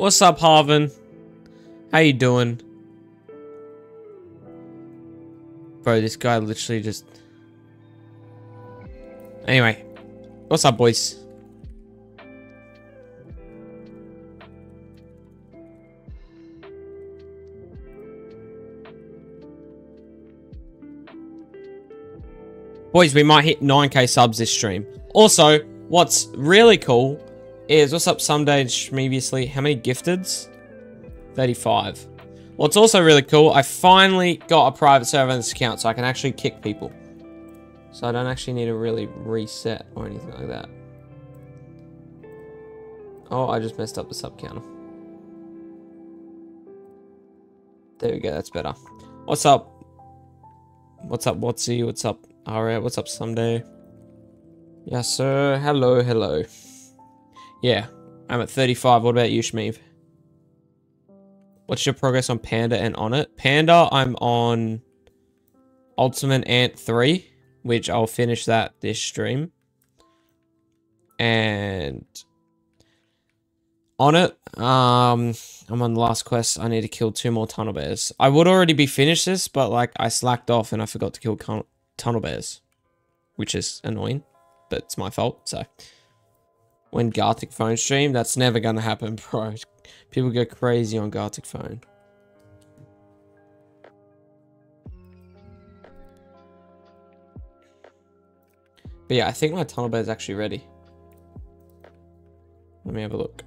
What's up, Harvin? How you doing? Bro, this guy literally just... Anyway. What's up, boys? Boys, we might hit 9K subs this stream. Also, what's really cool is... What's up, Someday and Shmeviously? How many gifteds? 35. What's also really cool, I finally got a private server on this account, so I can actually kick people. So I don't actually need to really reset or anything like that. Oh, I just messed up the sub counter. There we go, that's better. What's up? What's up, Watsy? What's up, Alright, what's up, Someday? Yes, sir. Hello, hello. Yeah, I'm at 35. What about you, Shmeev? What's your progress on Panda and Onett? Panda, I'm on Ultimate Ant 3, which I'll finish that this stream. And Onett, I'm on the last quest. I need to kill 2 more Tunnel Bears. I would already be finished this, but like I slacked off and I forgot to kill Tunnel Bears, which is annoying, but it's my fault. So when Gartic Phone stream, that's never going to happen, bro. People go crazy on Gartic Phone. But yeah, I think my Tunnel Bear is actually ready. Let me have a look.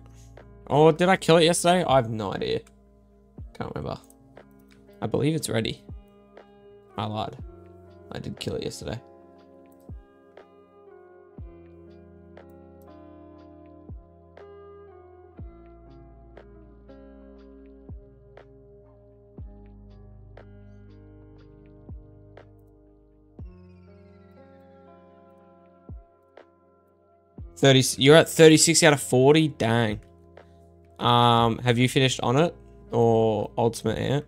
Oh, did I kill it yesterday? I have no idea. Can't remember. I believe it's ready. I lied. I did kill it yesterday. You're at 36 out of 40? Dang. Have you finished on it? Or Ultimate Ant?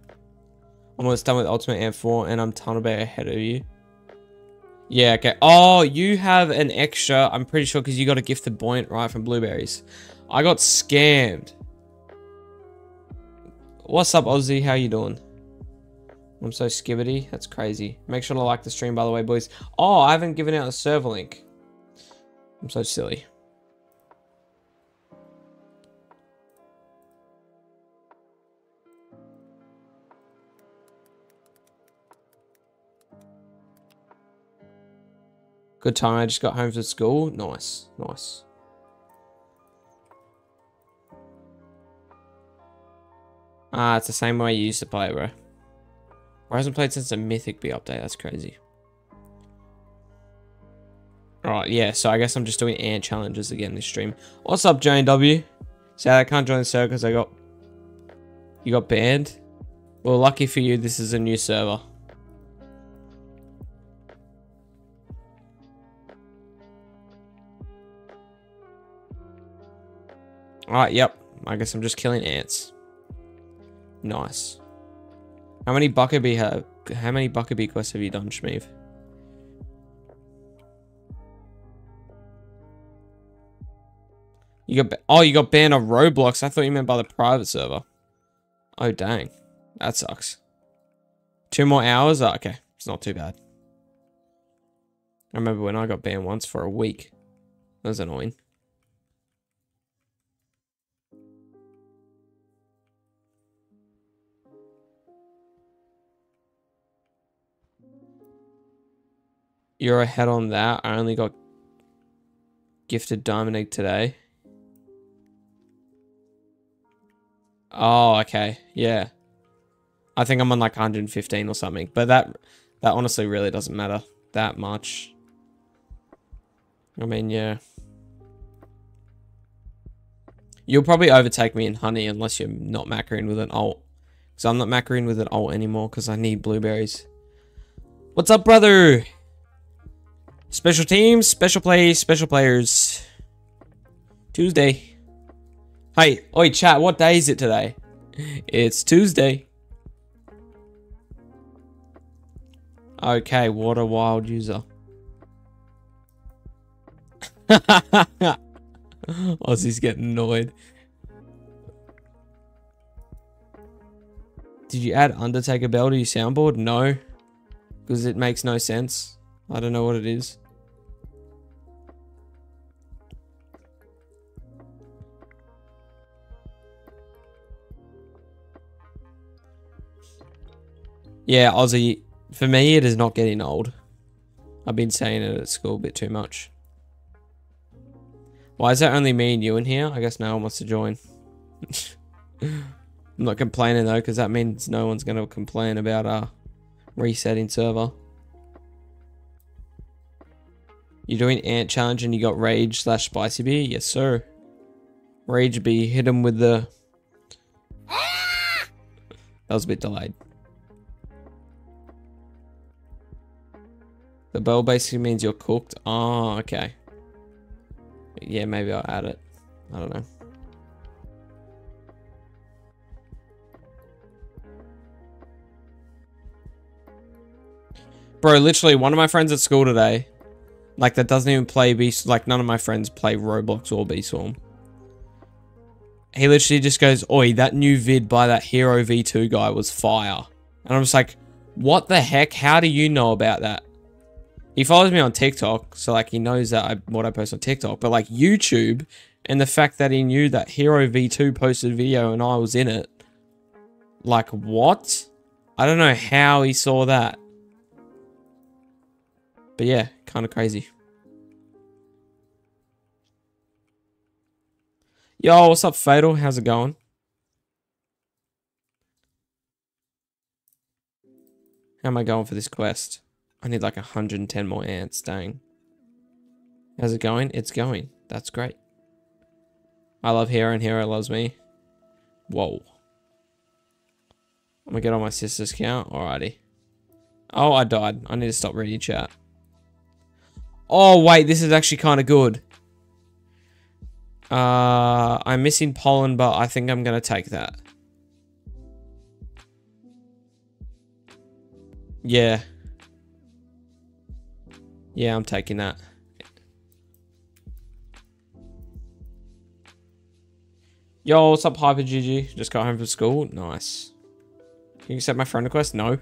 I'm almost done with Ultimate Ant 4 and I'm Tunnel Bear ahead of you. Yeah, okay. Oh, you have an extra, I'm pretty sure, because you got a gifted buoyant right from Blueberries. I got scammed. What's up, Aussie? How you doing? I'm so skibbity. That's crazy. Make sure to like the stream, by the way, boys. Oh, I haven't given out a server link. I'm so silly. Good time. I just got home from school. Nice. Nice. Ah, it's the same way you used to play, bro. I haven't played since the Mythic Bee update. That's crazy. Alright, yeah, so I guess I'm just doing ant challenges again this stream. What's up, JW? Sad I can't join the server because I got... You got banned? Well, lucky for you, this is a new server. Alright, yep. I guess I'm just killing ants. Nice. How many Buckerbee quests have you done, Shmeev? You got banned on Roblox. I thought you meant by the private server. Oh, dang. That sucks. 2 more hours? Oh, okay. It's not too bad. I remember when I got banned once for a week. That was annoying. You're ahead on that. I only got gifted Diamond Egg today. Oh, okay. Yeah. I think I'm on like 115 or something, but that honestly really doesn't matter that much. I mean, yeah. You'll probably overtake me in honey unless you're not macroing with an ult. Because I'm not macroing with an ult anymore because I need blueberries. What's up, brother? Special teams, special play, special players. Tuesday. Hey, oi chat, what day is it today? It's Tuesday. Okay, what a wild user. Aussie's getting annoyed. Did you add Undertaker Bell to your soundboard? No, because it makes no sense. I don't know what it is. Yeah, Aussie, for me, it is not getting old. I've been saying it at school a bit too much. Why is that only me and you in here? I guess no one wants to join. I'm not complaining though, because that means no one's going to complain about resetting server. You're doing ant challenge and you got rage / spicy bee? Yes, sir. Rage bee, hit him with the... That was a bit delayed. The bell basically means you're cooked. Oh, okay. Yeah, maybe I'll add it. I don't know. Bro, literally, one of my friends at school today, like, that doesn't even play Bee, like, none of my friends play Roblox or Bee Swarm. He literally just goes, "Oi, that new vid by that Hero V2 guy was fire." And I'm just like, what the heck? How do you know about that? He follows me on TikTok, so, like, he knows that what I post on TikTok. But, like, YouTube, and the fact that he knew that Hero V2 posted a video and I was in it. Like, what? I don't know how he saw that. But, yeah, kind of crazy. Yo, what's up, Fatal? How's it going? How am I going for this quest? I need like 110 more ants, dang. How's it going? It's going. That's great. I love Hero and Hero loves me. Whoa. I'm gonna get on my sister's count. Alrighty. Oh, I died. I need to stop reading chat. Oh, wait. This is actually kind of good. I'm missing pollen, but I think I'm gonna take that. Yeah. Yeah, I'm taking that. Yo, what's up, Hyper GG? Just got home from school. Nice. Can you accept my friend request? No.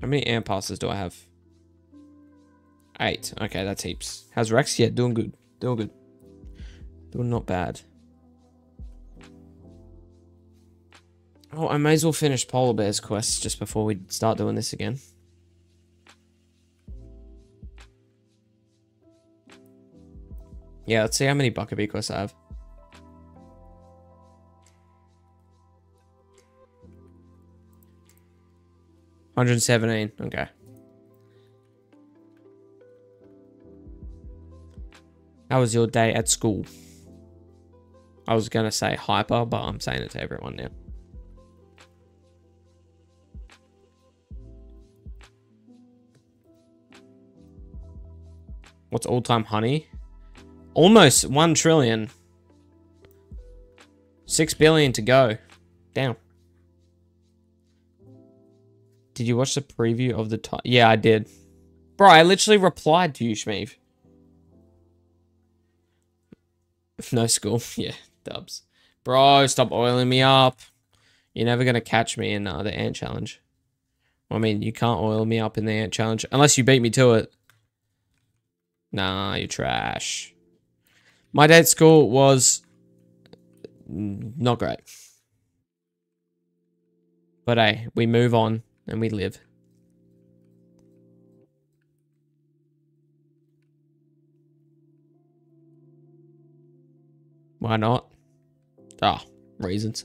How many ant passes do I have? 8. Okay, that's heaps. How's Rex? Yeah, doing good. Doing good. Doing not bad. Oh, I may as well finish Polar Bear's quest just before we start doing this again. Yeah, let's see how many Buckabee quests I have. A 117, okay. How was your day at school? I was going to say hyper, but I'm saying it to everyone now. What's all-time honey? Almost 1 trillion. 6 billion to go. Damn. Did you watch the preview of the time? Yeah, I did. Bro, I literally replied to you, Shmeev. No school. Yeah, dubs. Bro, stop oiling me up. You're never going to catch me in the ant challenge. Well, I mean, you can't oil me up in the ant challenge. Unless you beat me to it. Nah, you're trash. My day at school was not great. But hey, we move on and we live. Why not? Ah, reasons.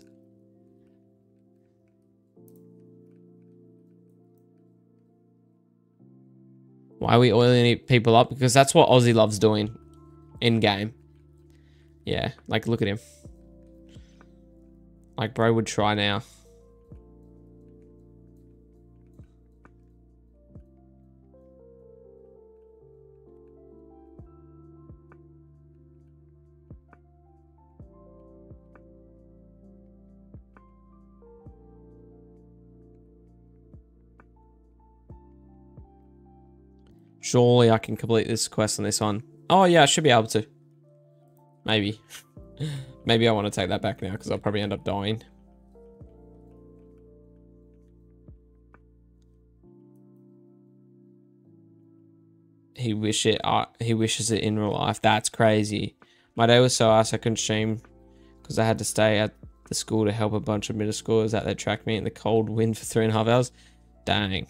Why are we oiling people up? Because that's what Aussie loves doing in game. Yeah, like, look at him. Like, bro would try now. Surely I can complete this quest on this one. Oh yeah, I should be able to. Maybe. Maybe I want to take that back now because I'll probably end up dying. He wishes it in real life. That's crazy. My day was so ass I couldn't stream because I had to stay at the school to help a bunch of middle schoolers out there track meet in the cold wind for 3.5 hours. Dang.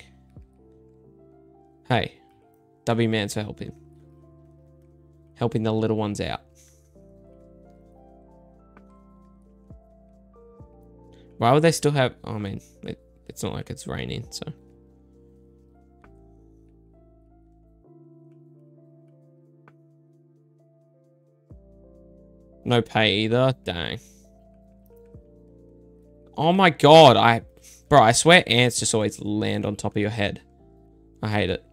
Hey, W man's for helping. Helping the little ones out. Why would they still have... Oh, I mean, it's not like it's raining, so... No pay either. Dang. Oh my god. Bro, I swear ants just always land on top of your head. I hate it.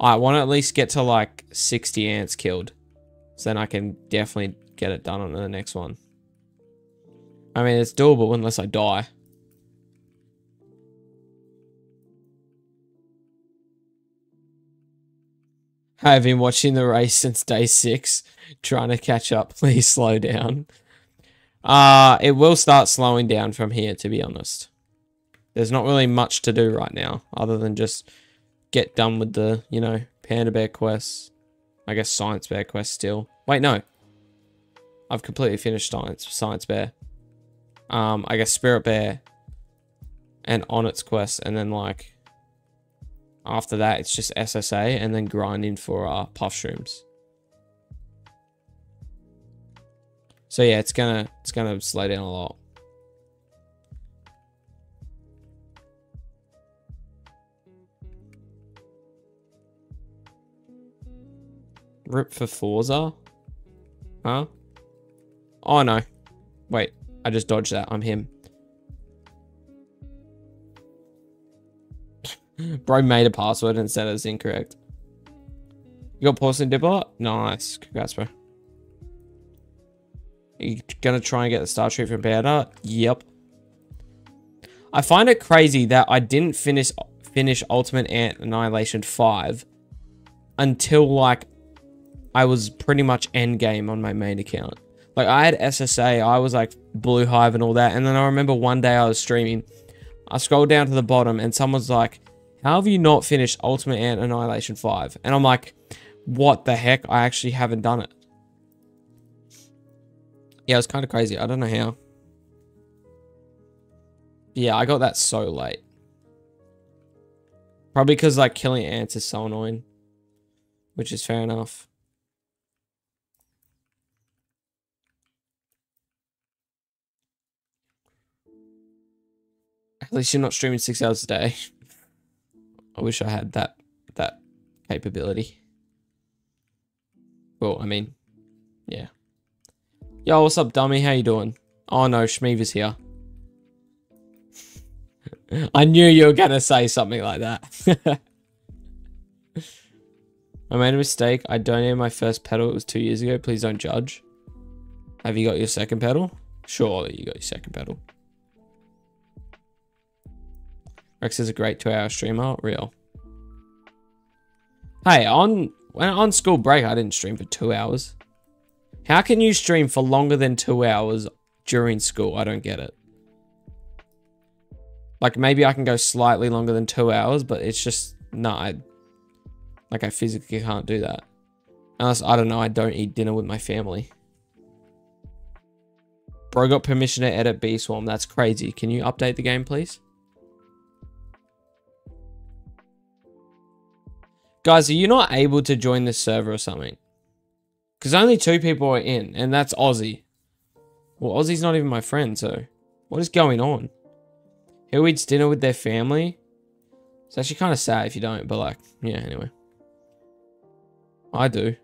I want to at least get to like 60 ants killed. So then I can definitely get it done on the next one. I mean, it's doable unless I die. I've been watching the race since day 6. Trying to catch up. Please slow down. It will start slowing down from here, to be honest. There's not really much to do right now other than just get done with the, you know, Panda Bear quests. I guess Science Bear quest still. Wait, no. I've completely finished Science Bear. I guess Spirit Bear and Onett's quest, and then like after that it's just SSA and then grinding for puff shrooms. So yeah, it's gonna slow down a lot. Rip for Forza? Huh? Oh no. Wait, I just dodged that. I'm him. Bro made a password and said it was incorrect. You got porcelain dipper? Nice. Congrats, bro. You gonna try and get the star treat from Banana? Yep. I find it crazy that I didn't finish Ultimate Ant Annihilation 5 until like I was pretty much endgame on my main account. Like I had SSA, I was like Blue Hive and all that, and then I remember one day I was streaming, I scrolled down to the bottom and someone's like, "How have you not finished Ultimate Ant Annihilation 5?" And I'm like, "What the heck? I actually haven't done it." Yeah, it was kind of crazy. I don't know how. Yeah, I got that so late. Probably because, like, killing ants is so annoying. Which is fair enough. At least you're not streaming 6 hours a day. I wish I had that capability. Well, I mean, yeah. Yo, what's up, dummy? How you doing? Oh no, Shmeev is here. I knew you were gonna say something like that. I made a mistake. I donated my first pedal. It was 2 years ago. Please don't judge. Have you got your second pedal? Sure, you got your second pedal. Rex is a great 2-hour streamer. Real. Hey, on school break, I didn't stream for 2 hours. How can you stream for longer than 2 hours during school? I don't get it. Like, maybe I can go slightly longer than 2 hours, but it's just... Nah, I physically can't do that. Unless, I don't know, I don't eat dinner with my family. Bro got permission to edit Bee Swarm. That's crazy. Can you update the game, please? Guys, are you not able to join this server or something? Because only 2 people are in, and that's Aussie. Well, Aussie's not even my friend, so... What is going on? Who eats dinner with their family? It's actually kind of sad if you don't, but like... Yeah, anyway. I do.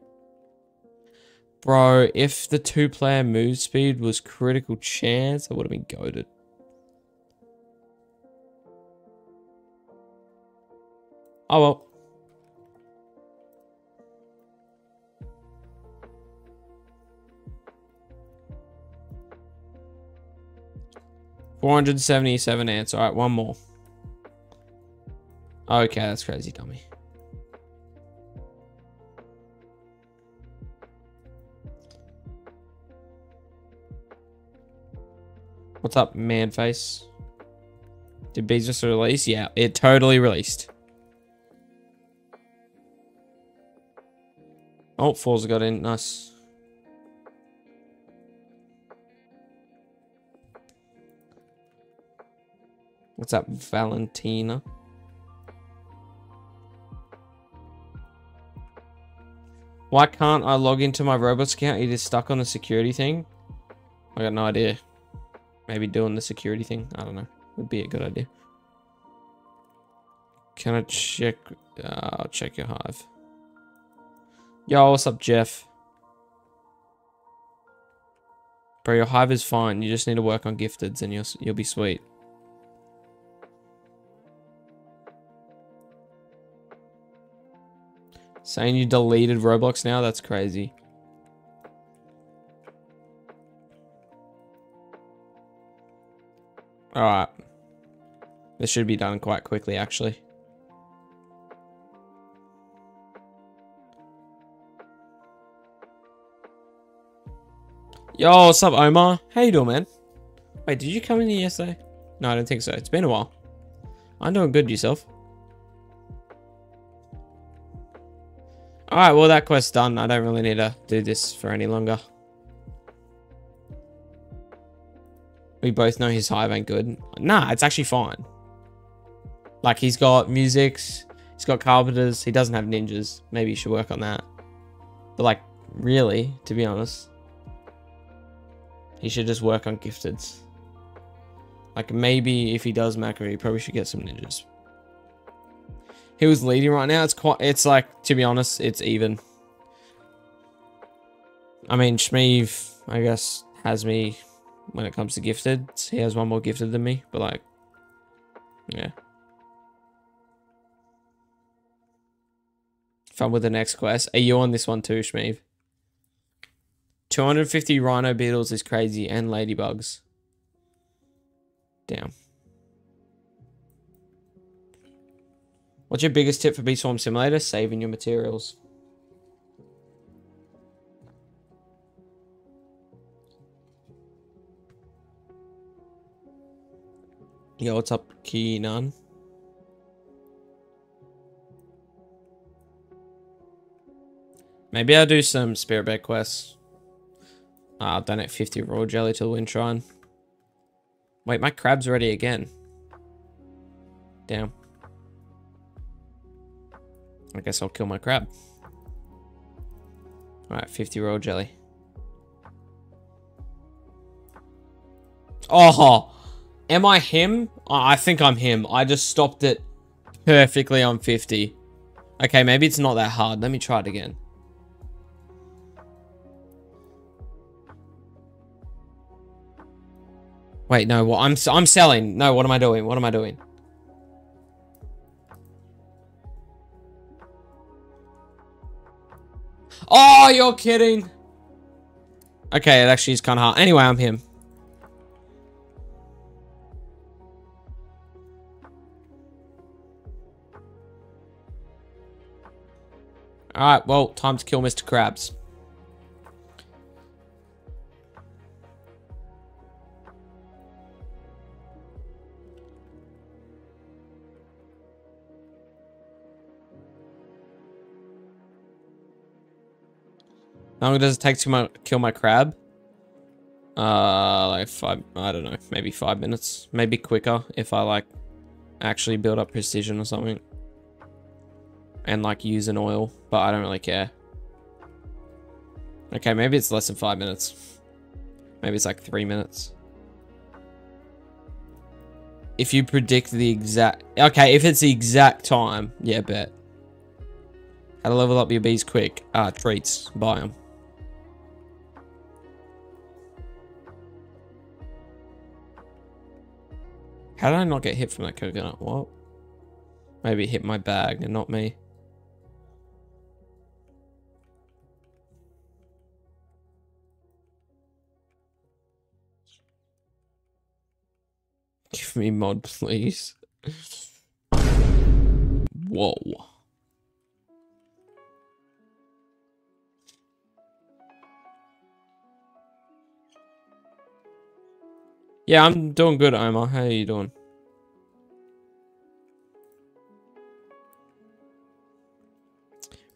Bro, if the 2-player move speed was critical chance, I would have been goated. Oh, well. $477 ants. All right, one more. Okay, that's crazy, dummy. What's up, man face? Did Beesmas release? Yeah, it totally released. Oh, Forza got in. Nice. What's up, Valentina? Why can't I log into my Roblox account? It is stuck on the security thing. I got no idea. Maybe doing the security thing. I don't know. Would be a good idea. Can I check? I'll check your hive. Yo, what's up, Jeff? Bro, your hive is fine. You just need to work on gifteds, and you'll be sweet. Saying you deleted Roblox now? That's crazy. Alright. This should be done quite quickly, actually. Yo, what's up, Omar? How you doing, man? Wait, did you come in here yesterday? No, I don't think so. It's been a while. I'm doing good, yourself. Alright, well, that quest's done. I don't really need to do this for any longer. We both know his hive ain't good. Nah, it's actually fine. Like, he's got musics. He's got carpenters. He doesn't have ninjas. Maybe you should work on that. But, like, really, to be honest, he should just work on gifteds. Like, maybe if he does macro, he probably should get some ninjas. He was leading right now. It's like, to be honest, it's even. I mean, Shmeev, I guess, has me when it comes to gifted. He has one more gifted than me, but like, yeah. Fun with the next quest. Are you on this one too, Shmeev? 250 rhino beetles is crazy, and ladybugs. Damn. What's your biggest tip for Bee Swarm Simulator? Saving your materials. Yo, what's up, Keenan? Maybe I'll do some spirit bed quests. I'll donate 50 raw jelly to the wind shrine. Wait, my crab's ready again. Damn. I guess I'll kill my crab. Alright, 50 royal jelly. Oh! Am I him? Oh, I think I'm him. I just stopped it perfectly on 50. Okay, maybe it's not that hard. Let me try it again. Wait, no. Well, I'm selling. No, what am I doing? What am I doing? Oh, you're kidding. Okay, it actually is kind of hard. Anyway, I'm him. Alright, well, time to kill Mr. Krabs. How long does it take to kill my crab? Like five, I don't know, maybe 5 minutes. Maybe quicker if I like actually build up precision or something. And like use an oil, but I don't really care. Okay, maybe it's less than 5 minutes. Maybe it's like 3 minutes. If you predict the exact, okay, if it's the exact time, yeah, bet. How to level up your bees quick, treats, buy them. How did I not get hit from that coconut? What? Maybe it hit my bag and not me. Give me mod, please. Whoa. Yeah, I'm doing good, Omar. How are you doing?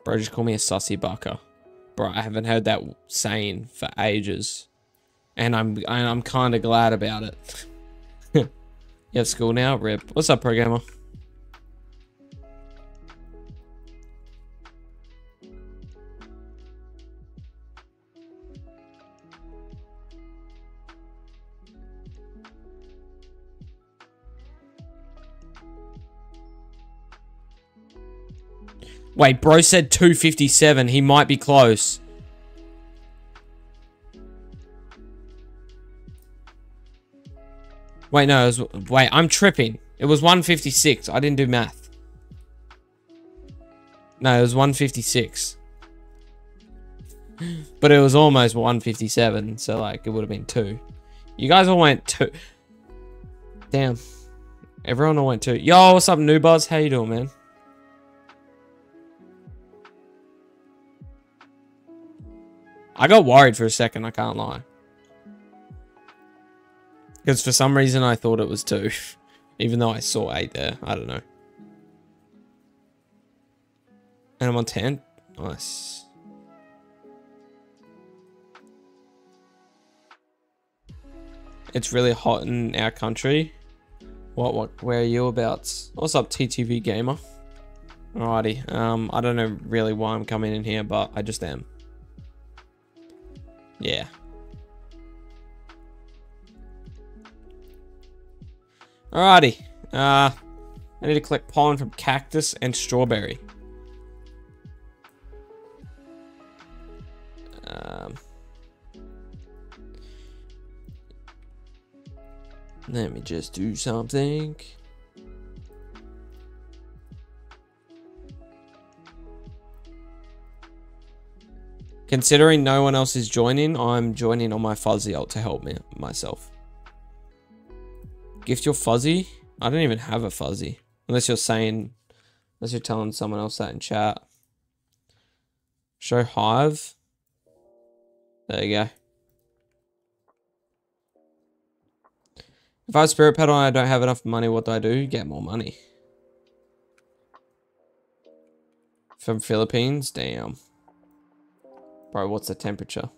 Bro, just call me a sussy bucker. Bro, I haven't heard that saying for ages. And I'm kind of glad about it. You have school now? Rip. What's up, Programmer? Wait, bro said 257. He might be close. Wait, no. Wait, I'm tripping. It was 156. I didn't do math. No, it was 156. But it was almost 157. So, like, it would have been 2. You guys all went 2. Damn. Everyone all went 2. Yo, what's up, New Buzz? How you doing, man? I got worried for a second, I can't lie. Because for some reason I thought it was 2. Even though I saw 8 there. I don't know. And I'm on 10. Nice. It's really hot in our country. Where are you abouts? What's up, TTV Gamer? Alrighty. I don't know really why I'm coming in here, but I just am. Yeah. Alrighty. I need to collect pollen from cactus and strawberry. Let me just do something. Considering no one else is joining, I'm joining on my fuzzy ult to help me myself. Gift your fuzzy? I don't even have a fuzzy. Unless you're telling someone else that in chat. Show hive. There you go. If I have spirit pedal and I don't have enough money, what do I do? Get more money. From Philippines? Damn. Bro, what's the temperature?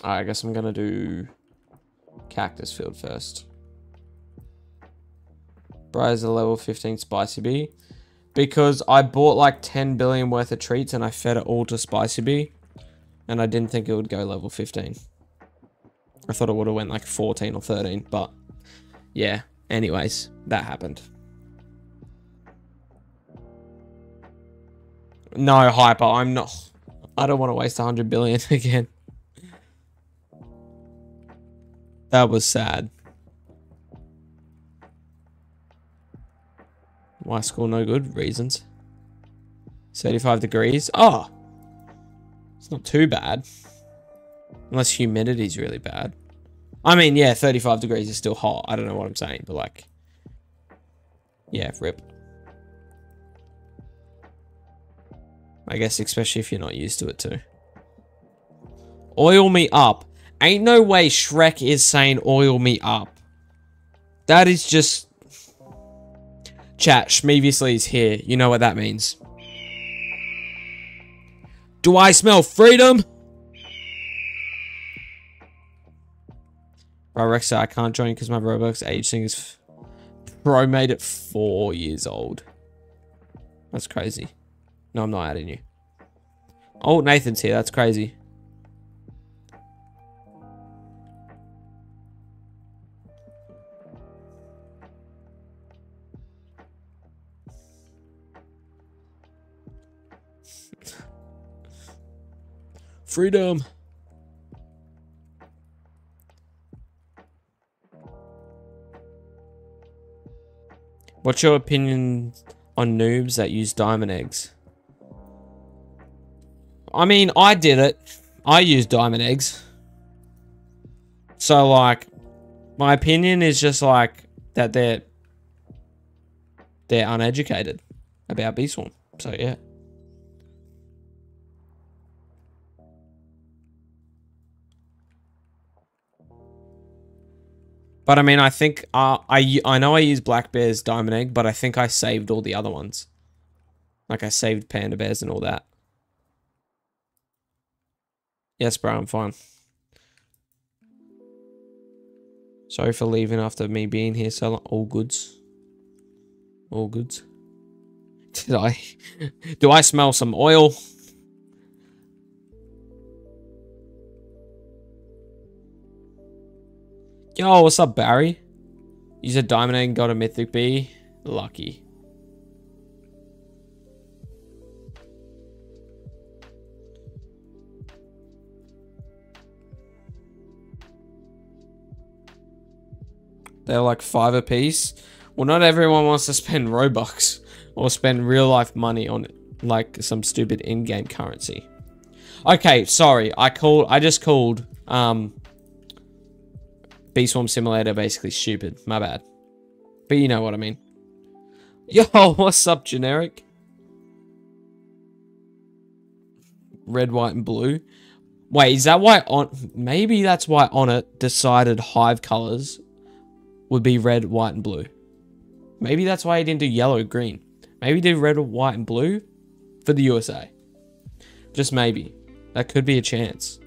Alright, I guess I'm gonna do cactus field first. Bro, is a level 15 Spicy Bee. Because I bought like 10 billion worth of treats and I fed it all to Spicy Bee. And I didn't think it would go level 15. I thought it would have went like 14 or 13, but yeah. Anyways, that happened. No, Hyper, I'm not. I don't want to waste 100 billion again. That was sad. Why school no good? Reasons. 35 degrees. Oh, it's not too bad. Unless humidity's really bad. I mean, yeah, 35 degrees is still hot. I don't know what I'm saying, but like, yeah, rip. I guess, especially if you're not used to it too. Oil me up. Ain't no way Shrek is saying oil me up. That is just... Chat, Shmeviously is here. You know what that means. Do I smell freedom? Bro, Rexta, I can't join because my Robux age thing is... Bro made it 4 years old. That's crazy. No, I'm not adding you. Oh, Nathan's here. That's crazy. Freedom. What's your opinion on noobs that use diamond eggs? I mean, I did it. I used diamond eggs. So, like, my opinion is just, like, that they're uneducated about Bee Swarm. So, yeah. But I mean, I think I know I used Black Bear's Diamond Egg, but I think I saved all the other ones. Like I saved Panda Bears and all that. Yes, bro, I'm fine. Sorry for leaving after me being here so long. All goods. All goods. Did I? Do I smell some oil? Yo, what's up, Barry? Use a diamond egg and got a mythic bee. Lucky. They're like 5 a piece. Well, not everyone wants to spend Robux or spend real life money on like some stupid in-game currency. Okay, sorry. I just called Bee Swarm Simulator basically stupid. My bad. But you know what I mean. Yo, what's up, generic? Red, white, and blue. Wait, is that why maybe that's why Onett decided hive colors would be red, white, and blue. Maybe that's why he didn't do yellow, green. Maybe he did red, white, and blue for the USA. Just maybe. That could be a chance.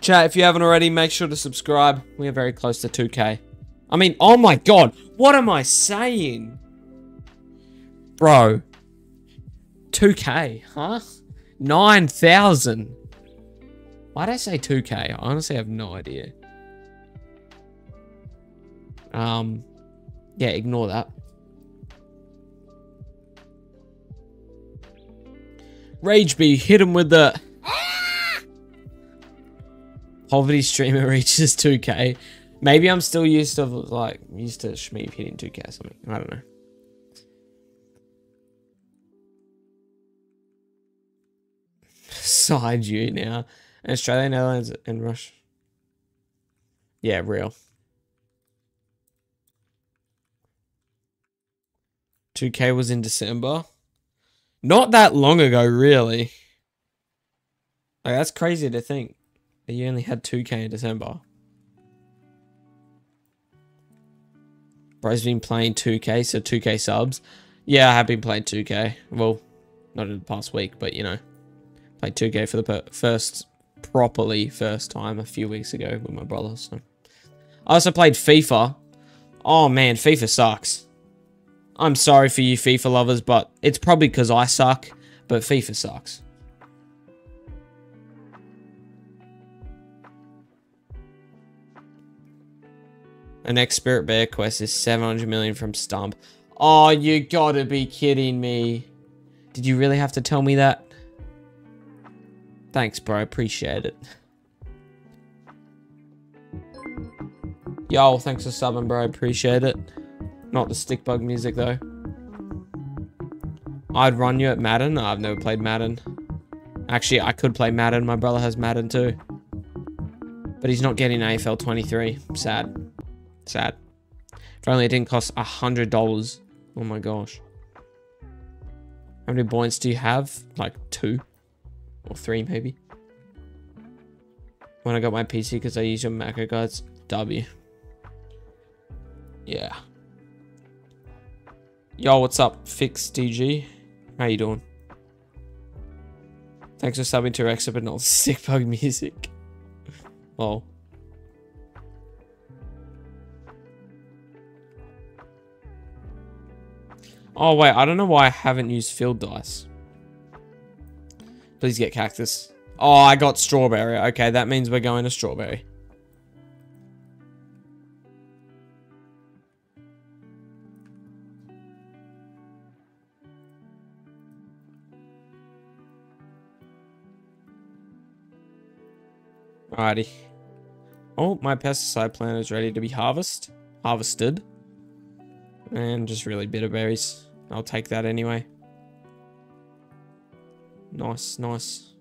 Chat, if you haven't already, make sure to subscribe. We are very close to 2K. I mean, oh my god, what am I saying? Bro. 2K, huh? 9,000. Why did I say 2K? I honestly have no idea. Yeah, ignore that. Rage Bee, hit him with the... Poverty streamer reaches 2K. Maybe I'm still used to, like, Shmeev hitting 2K or something. I don't know. Side you now. Australia, Netherlands, and Russia. Yeah, real. 2K was in December. Not that long ago, really. Like, that's crazy to think. That you only had 2K in December. Bro's been playing 2K, so 2K subs. Yeah, I have been playing 2K. Well, not in the past week, but you know. Played 2K for the first time a few weeks ago with my brother. So. I also played FIFA. Oh man, FIFA sucks. I'm sorry for you FIFA lovers, but it's probably because I suck, but FIFA sucks. The next Spirit Bear quest is 700 million from Stump. Oh, you gotta be kidding me. Did you really have to tell me that? Thanks, bro. Appreciate it. Yo, thanks for subbing, bro. Appreciate it. Not the stick bug music, though. I'd run you at Madden. No, I've never played Madden. Actually, I could play Madden. My brother has Madden, too. But he's not getting AFL 23. Sad. Sad. If only it didn't cost $100. Oh, my gosh. How many points do you have? Like, 2. Or 3, maybe. When I got my PC, because I use your macro guides. W. Yeah. Yo, what's up, Fix DG? How you doing? Thanks for subbing to Rexta, but not sick bug music. Lol. Oh, wait. I don't know why I haven't used field dice. Please get cactus. Oh, I got strawberry. Okay, that means we're going to strawberry. Alrighty. Oh, my pesticide plant is ready to be harvested. And just really bitter berries. I'll take that anyway. Nice, nice.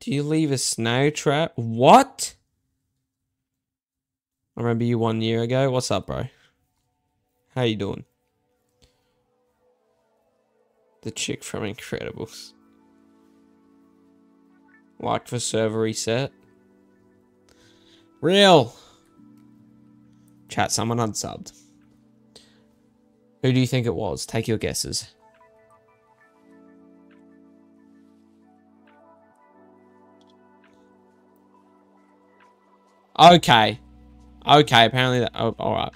Do you leave a snow trap? What? I remember you 1 year ago. What's up, bro? How you doing? The chick from Incredibles. Like for server reset. Real. Chat, someone unsubbed. Who do you think it was? Take your guesses. Okay. Okay, apparently that... Oh, alright.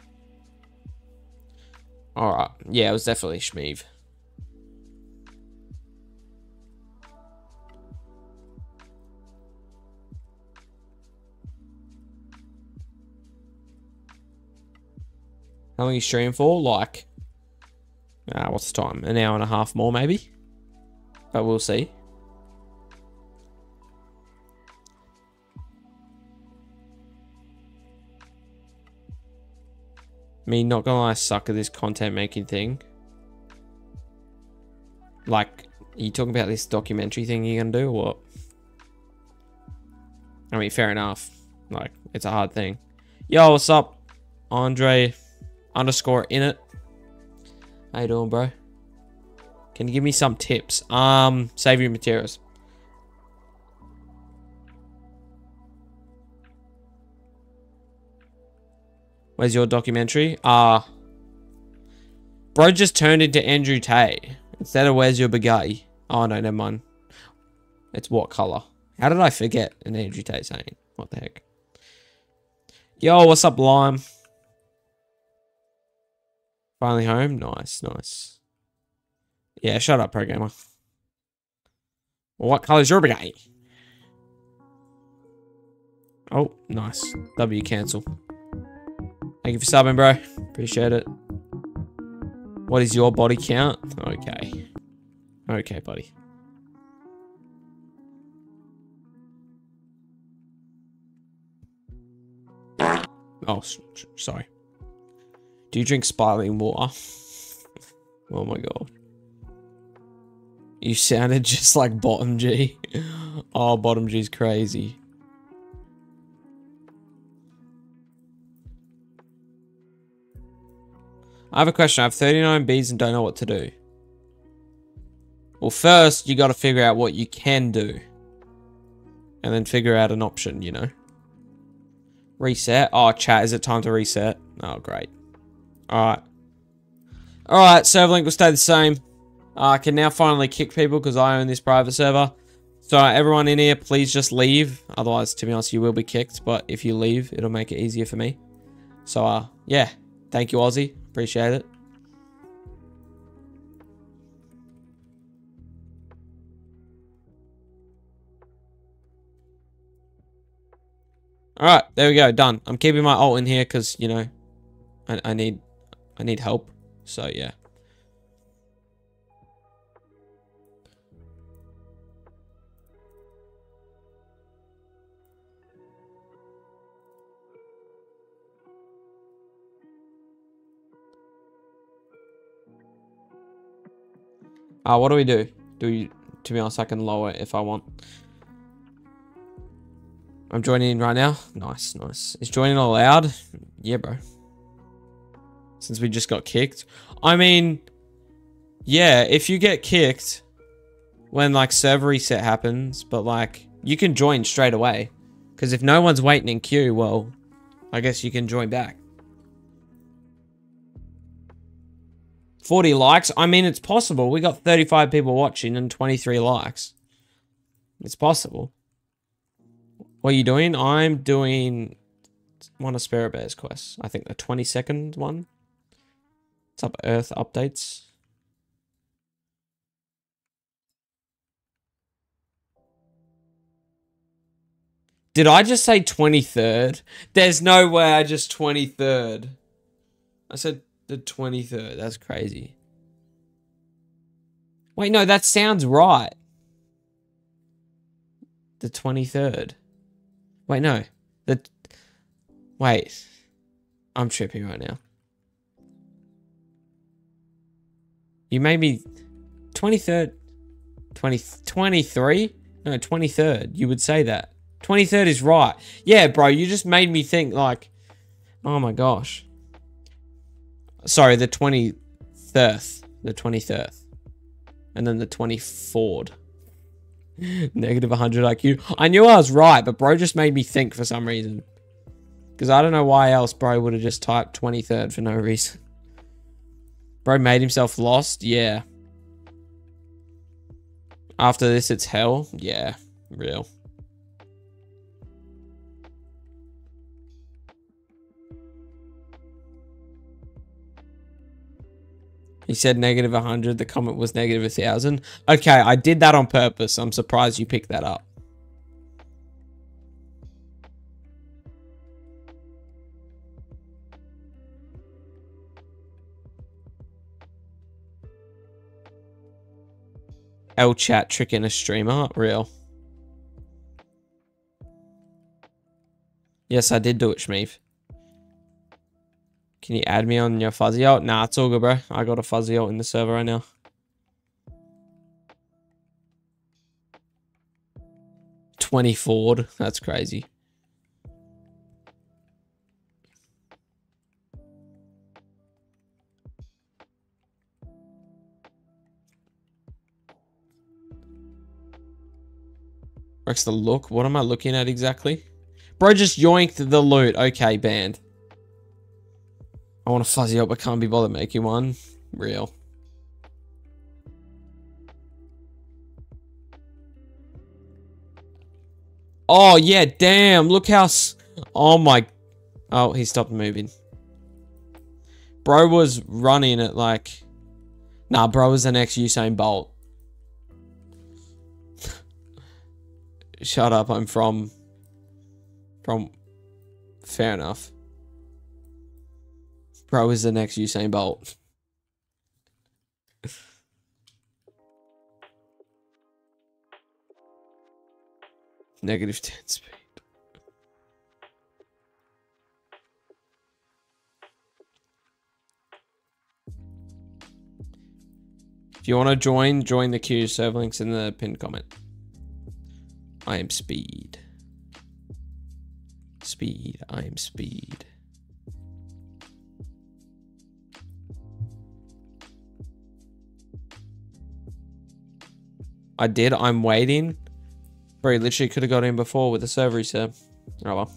Alright. Yeah, it was definitely Shmeev. How long are you streaming for? Like... what's the time? An hour and a half more, maybe? But we'll see. Me not gonna lie, I suck at this content making thing. Like, are you talking about this documentary thing you're gonna do, or what? I mean, fair enough. Like, it's a hard thing. Yo, what's up? Andre underscore in it. How you doing, bro? Can you give me some tips? Save your materials. Where's your documentary? Bro just turned into Andrew Tay. Instead of where's your baguette? Oh, no, never mind. It's what color? How did I forget an Andrew Tay saying? What the heck? Yo, what's up, Lime? Finally home? Nice, nice. Yeah, shut up, ProGamer. What color's your baguette? Oh, nice. W cancel. Thank you for subbing, bro. Appreciate it. What is your body count? Okay. Okay, buddy. Oh, sorry. Do you drink sparkling water? Oh my god. You sounded just like Bottom G. Oh, Bottom G's crazy. I have a question. I have 39 bees and don't know what to do. Well, first, you got to figure out what you can do. And then figure out an option, you know. Reset. Oh, chat, is it time to reset? Oh, great. Alright. Alright, server link will stay the same. I can now finally kick people because I own this private server. So, everyone in here, please just leave. Otherwise, to be honest, you will be kicked. But if you leave, it'll make it easier for me. So, yeah. Thank you, Aussie. Appreciate it. Alright, there we go, done. I'm keeping my alt in here because, you know, I need help. So yeah. What do we do? To be honest, I can lower it if I want. I'm joining in right now. Nice, nice. Is joining allowed? Yeah, bro. Since we just got kicked. I mean, yeah, if you get kicked when, like, server reset happens, but, like, you can join straight away. Because if no one's waiting in queue, well, I guess you can join back. 40 likes. I mean, it's possible. We got 35 people watching and 23 likes. It's possible. What are you doing? I'm doing one of Spirit Bear's quests. I think the 22nd one. It's up Earth updates. Did I just say 23rd? There's no way I just 23rd. I said... The 23rd, that's crazy. Wait, no, that sounds right. The 23rd. Wait, no. Wait. I'm tripping right now. You made me... 23rd... 23? No, 23rd. You would say that. 23rd is right. Yeah, bro, you just made me think, like... Oh my gosh. Sorry, the 23rd. The 23rd. And then the 24th. Negative 100 IQ. I knew I was right, but bro just made me think for some reason. Because I don't know why else bro would have just typed 23rd for no reason. Bro made himself lost? Yeah. After this, it's hell? Yeah. Real. He said negative 100. The comment was negative 1,000. Okay, I did that on purpose. I'm surprised you picked that up. L chat tricking a streamer. Real. Yes, I did do it, Shmeev. Can you add me on your fuzzy alt? Nah, it's all good, bro. I got a fuzzy alt in the server right now. $24. That's crazy. Rex, the look. What am I looking at exactly? Bro just yoinked the loot. Okay, banned. I want to fuzzy up, but can't be bothered making one. Real. Oh, yeah, damn. Look how... Oh, my... Oh, he stopped moving. Bro was running it like... Nah, bro was the next Usain Bolt. Shut up, I'm from... Fair enough. Bro is the next Usain Bolt. Negative 10 speed. If you want to join the queue. Server links in the pinned comment. I am speed. Speed. I am speed. I did. I'm waiting. Bro, he literally could have got in before with the server reset. Oh well.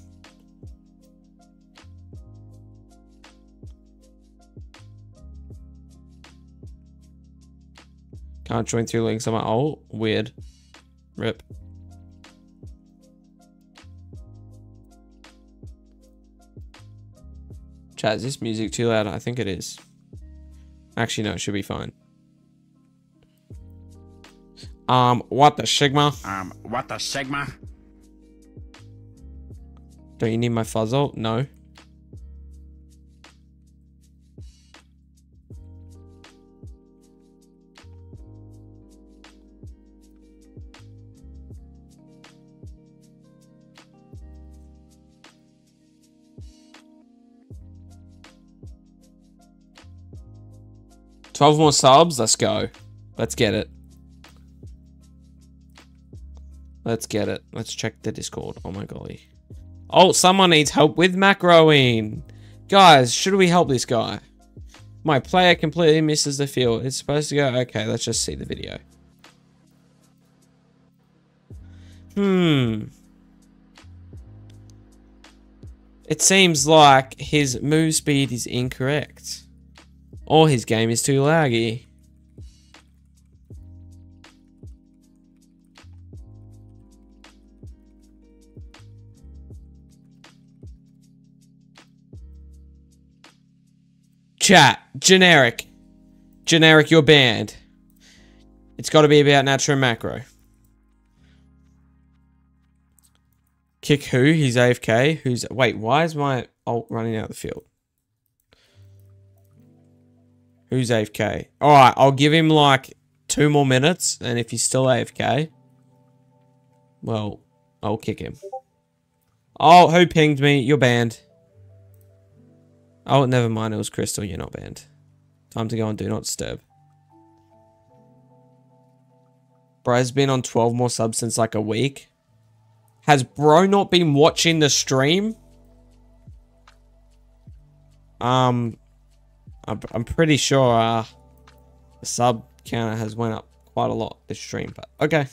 Can't join through links. I'm like, oh, weird. Rip. Chat, is this music too loud? I think it is. Actually, no, it should be fine. What the Sigma? What the Sigma? Don't you need my fuzzle? No. $12 more subs. Let's go. Let's get it. Let's get it. Let's check the Discord. Oh my golly. Oh, someone needs help with macroing. Guys, should we help this guy? My player completely misses the field. It's supposed to go. Okay, let's just see the video. It seems like his move speed is incorrect. Or his game is too laggy. Chat, generic, you're banned. It's got to be about Natural Macro. Kick who? He's AFK. Who's? Wait, why is my ult running out of the field? Who's AFK? All right, I'll give him like 2 more minutes, and if he's still AFK, well, I'll kick him. Oh, who pinged me? You're banned. Oh, never mind. It was Crystal. You're not banned. Time to go on Do Not Disturb. Bro's been on 12 more subs since like a week. Has bro not been watching the stream? I'm pretty sure the sub counter has went up quite a lot this stream, but okay.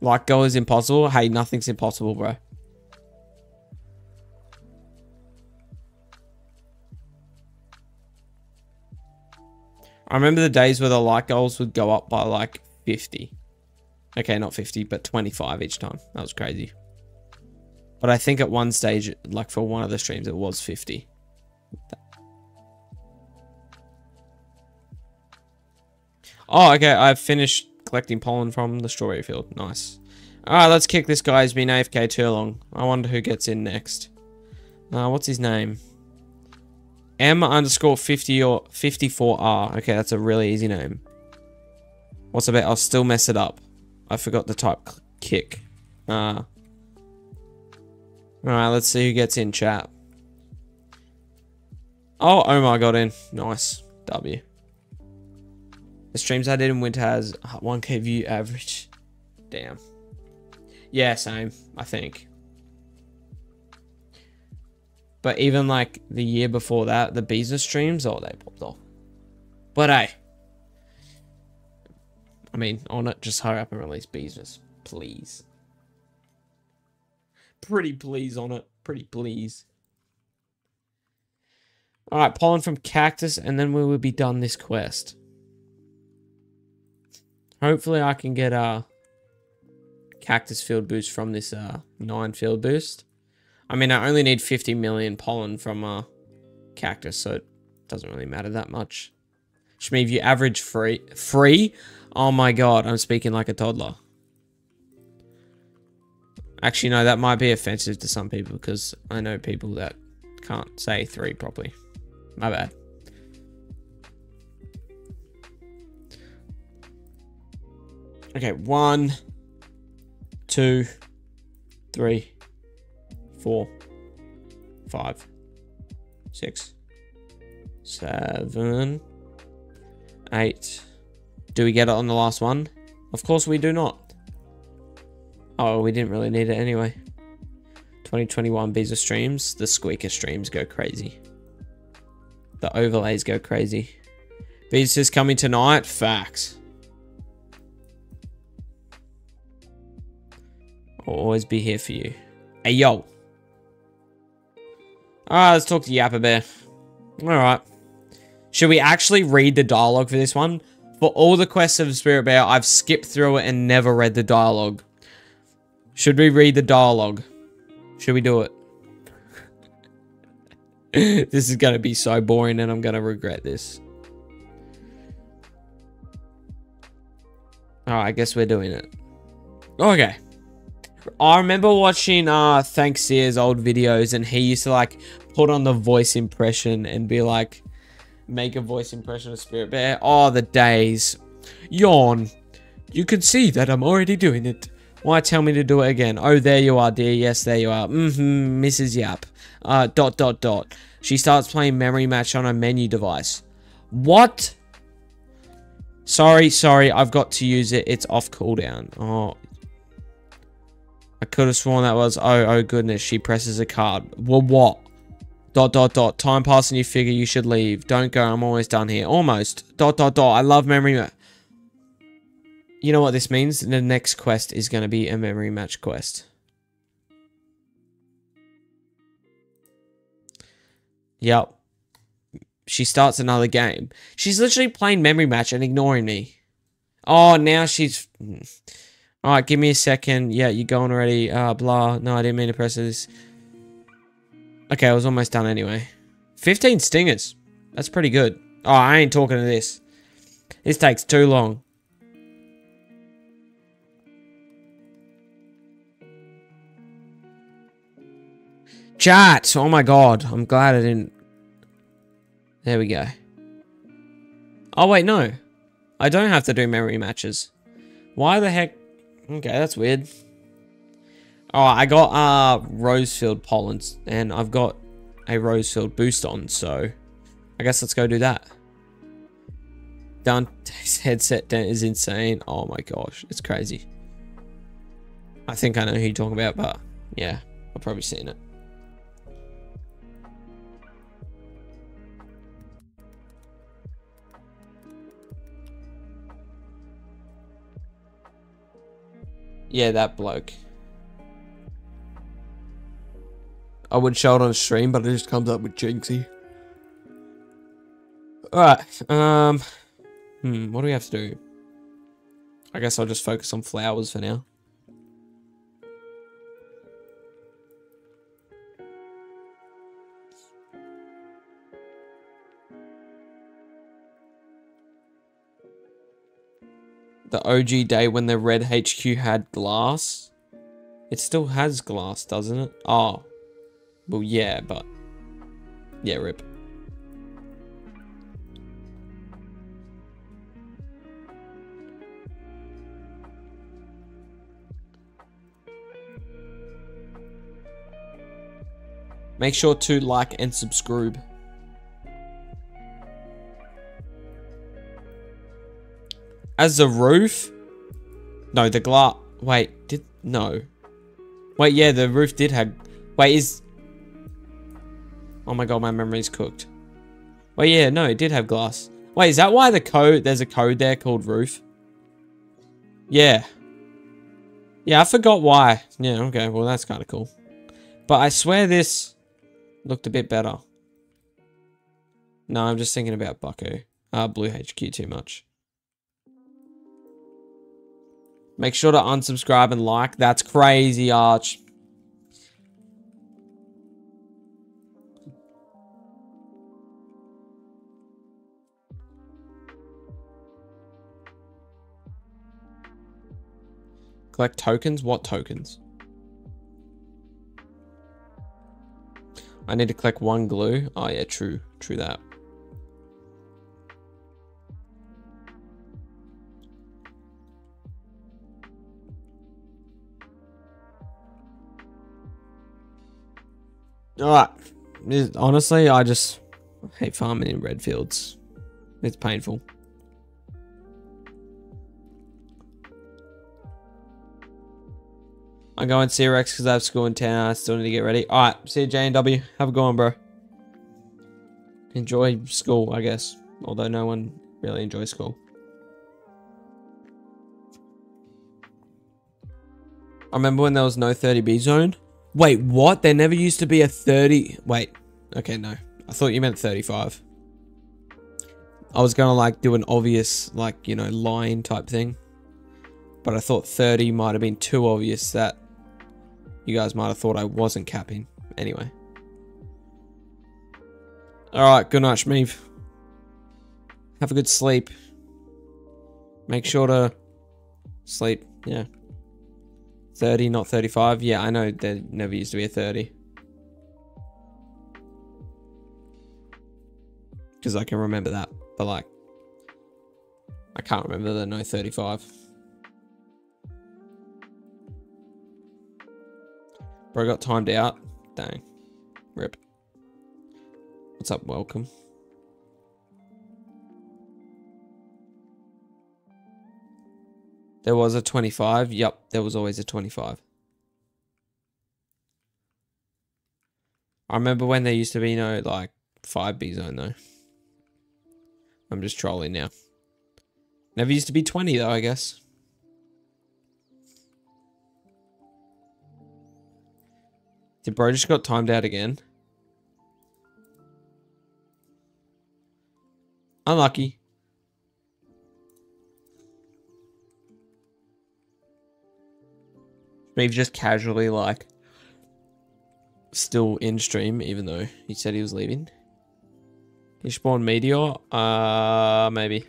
Like go is impossible. Hey, nothing's impossible, bro. I remember the days where the like goals would go up by like 50. Okay, not 50, but 25 each time. That was crazy. But I think at one stage, like for one of the streams, it was 50. Oh, okay. I've finished collecting pollen from the strawberry field. Nice. All right, let's kick this guy. He's been AFK too long. I wonder who gets in next. What's his name? M_50 or 54R. Okay, that's a really easy name. What's about? I'll still mess it up. I forgot the type kick. All right, let's see who gets in chat. Oh, Omar got in. Nice. W. The streams I did in winter has 1K view average. Damn. Yeah, same, I think. But even like the year before that, the Beesmas streams, oh, they popped off. But hey, I mean, Onett, just hurry up and release Beesmas, please. Pretty please, Onett. Pretty please. All right, pollen from cactus, and then we will be done this quest. Hopefully I can get a cactus field boost from this 9 field boost. I mean, I only need 50 million pollen from a cactus, so it doesn't really matter that much. Shmeev, you average free? Oh my god, I'm speaking like a toddler. Actually, no, that might be offensive to some people because I know people that can't say 3 properly. My bad. Okay, 1, 2, 3, 4, 5, 6, 7, 8. Do we get it on the last one? Of course we do not. Oh, we didn't really need it anyway. 2021 Beesmas streams. The squeaker streams go crazy. The overlays go crazy. Beesmas is coming tonight. Facts. I'll always be here for you. Hey, yo. Alright, let's talk to Yapper Bear. Alright. Should we actually read the dialogue for this one? For all the quests of Spirit Bear, I've skipped through it and never read the dialogue. Should we read the dialogue? Should we do it? This is going to be so boring and I'm going to regret this. Alright, I guess we're doing it. Okay. I remember watching Thankseer's old videos and he used to like put on the voice impression and be like, make a voice impression of Spirit Bear. Oh, the days. Yawn. You can see that I'm already doing it. Why tell me to do it again? Oh, there you are, dear. Yes, there you are. Mm-hmm, Mrs. Yap. ... She starts playing memory match on her menu device. What? Sorry. I've got to use it. It's off cooldown. Oh, I could have sworn that was, oh goodness, she presses a card. Well, what? ... Time passing, you figure you should leave. Don't go, I'm always done here. Almost. ... I love memory match. You know what this means? The next quest is going to be a memory match quest. Yep. She starts another game. She's literally playing memory match and ignoring me. Oh, now she's... All right, give me a second. Yeah, you're going already. Blah. No, I didn't mean to press this. Okay, I was almost done anyway. 15 stingers. That's pretty good. Oh, I ain't talking to this. This takes too long. Chat. Oh my god. I'm glad I didn't. There we go. Oh, wait, no. I don't have to do memory matches. Why the heck? Okay, that's weird. Oh, I got Rosefield pollen, and I've got a Rosefield boost on, so I guess let's go do that. Dante's headset dent is insane. Oh my gosh, it's crazy. I think I know who you're talking about, but yeah, I've probably seen it. Yeah, that bloke. I would show it on stream, but it just comes up with Jinxie. Alright, what do we have to do? I guess I'll just focus on flowers for now. The OG day when the red HQ had glass. It still has glass, doesn't it? Oh. Well, yeah, but... yeah, rip. Make sure to like and subscribe. As a roof? No, the glass. Wait, did... no. Wait, yeah, the roof did have... wait, is... oh my god, my memory's cooked. Wait, yeah, no, it did have glass. Wait, is that why the code... there's a code there called roof? Yeah. Yeah, I forgot why. Yeah, okay, well, that's kind of cool. But I swear this looked a bit better. No, I'm just thinking about Bucko. Blue HQ too much. Make sure to unsubscribe and like. That's crazy, Arch. Collect tokens? What tokens? I need to collect one glue. Oh yeah, true. True that. Alright. Honestly, I just hate farming in red fields. It's painful. I'm going to see Rex because I have school in town. I still need to get ready. Alright, see you, JNW. Have a good one, bro. Enjoy school, I guess. Although no one really enjoys school. I remember when there was no 30B zone. Wait, what? There never used to be a 30... wait. Okay, no. I thought you meant 35. I was going to, like, do an obvious, like, you know, line type thing. But I thought 30 might have been too obvious that you guys might have thought I wasn't capping. Anyway. Alright, good night, Shmeev. Have a good sleep. Make sure to sleep. Yeah. 30, not 35. Yeah, I know there never used to be a 30. Because I can remember that. But, like, I can't remember the no 35. Bro, I got timed out. Dang. Rip. What's up? Welcome. There was a 25. Yep, there was always a 25. I remember when there used to be no, like, 5B zone, though. I'm just trolling now. Never used to be 20, though, I guess. Did bro just got timed out again? Unlucky. Maybe just casually, like, still in stream, even though he said he was leaving. He spawned Meteor? Maybe.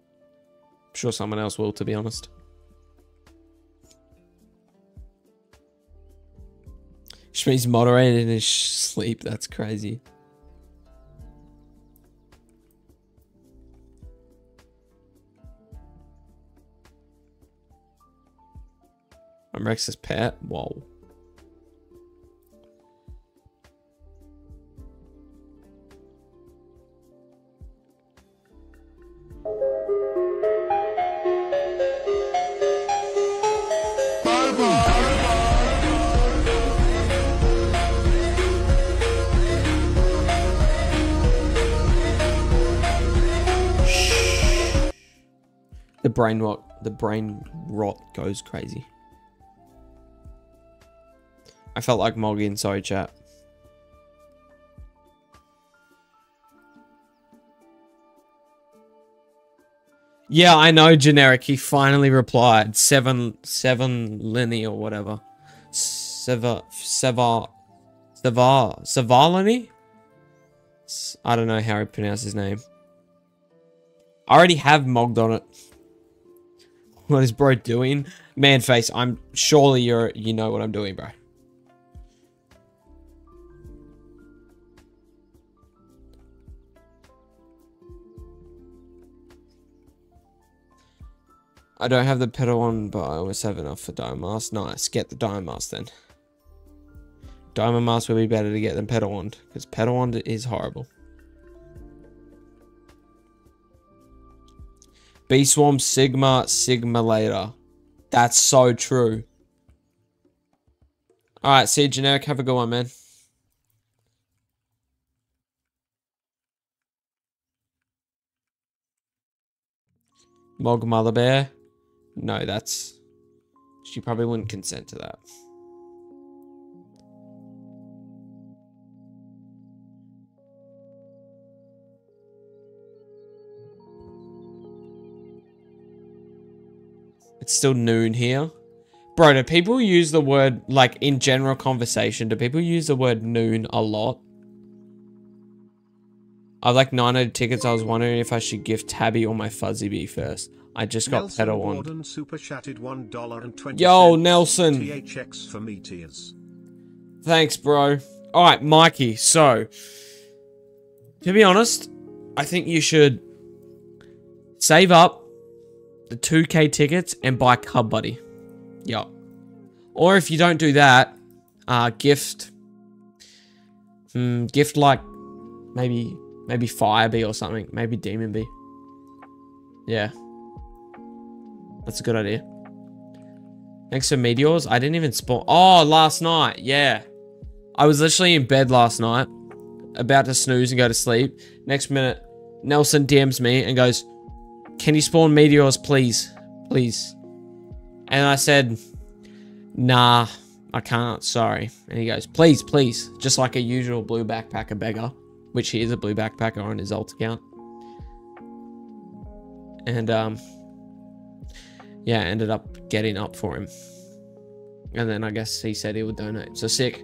I'm sure someone else will, to be honest. Which means moderated in his sleep. That's crazy. I'm Rex's pet. Whoa. The brain rot goes crazy. I felt like Mulligan, sorry chat. Yeah, I know, generic. He finally replied. Seven Lenny or whatever. Sevalini? I don't know how he pronounced his name. I already have mogged on it. What is bro doing? Man face, I'm surely you know what I'm doing, bro. I don't have the pedal on, but I always have enough for diamond mask. Nice, get the diamond mask then. Diamond mask will be better to get than pedal wand, because pedal wand is horrible. Bee Swarm Simulator. That's so true. Alright, see you, generic. Have a good one, man. Mog Mother Bear. No, that's... She probably wouldn't consent to that. It's still noon here. Bro, do people use the word, like, in general conversation, do people use the word noon a lot? I have like 900 tickets. I was wondering if I should give Tabby or my Fuzzy Bee first. I just got Nelson pedal on. Super chatted $1.20. Yo, Nelson. THX for me tears. Thanks, bro. All right, Mikey. So, to be honest, I think you should save up the 2K tickets and buy Cub Buddy. Yup. Or if you don't do that, gift like maybe Fire Bee or something. Maybe Demon Bee. Yeah. That's a good idea. Thanks for meteors. I didn't even spawn. Oh, last night. Yeah. I was literally in bed last night. About to snooze and go to sleep. Next minute, Nelson DMs me and goes, can you spawn meteors, please? Please. And I said, nah, I can't. Sorry. And he goes, please, please. Just like a usual blue backpacker beggar. Which he is a blue backpacker on his alt account. And, yeah, ended up getting up for him. And then I guess he said he would donate. So sick.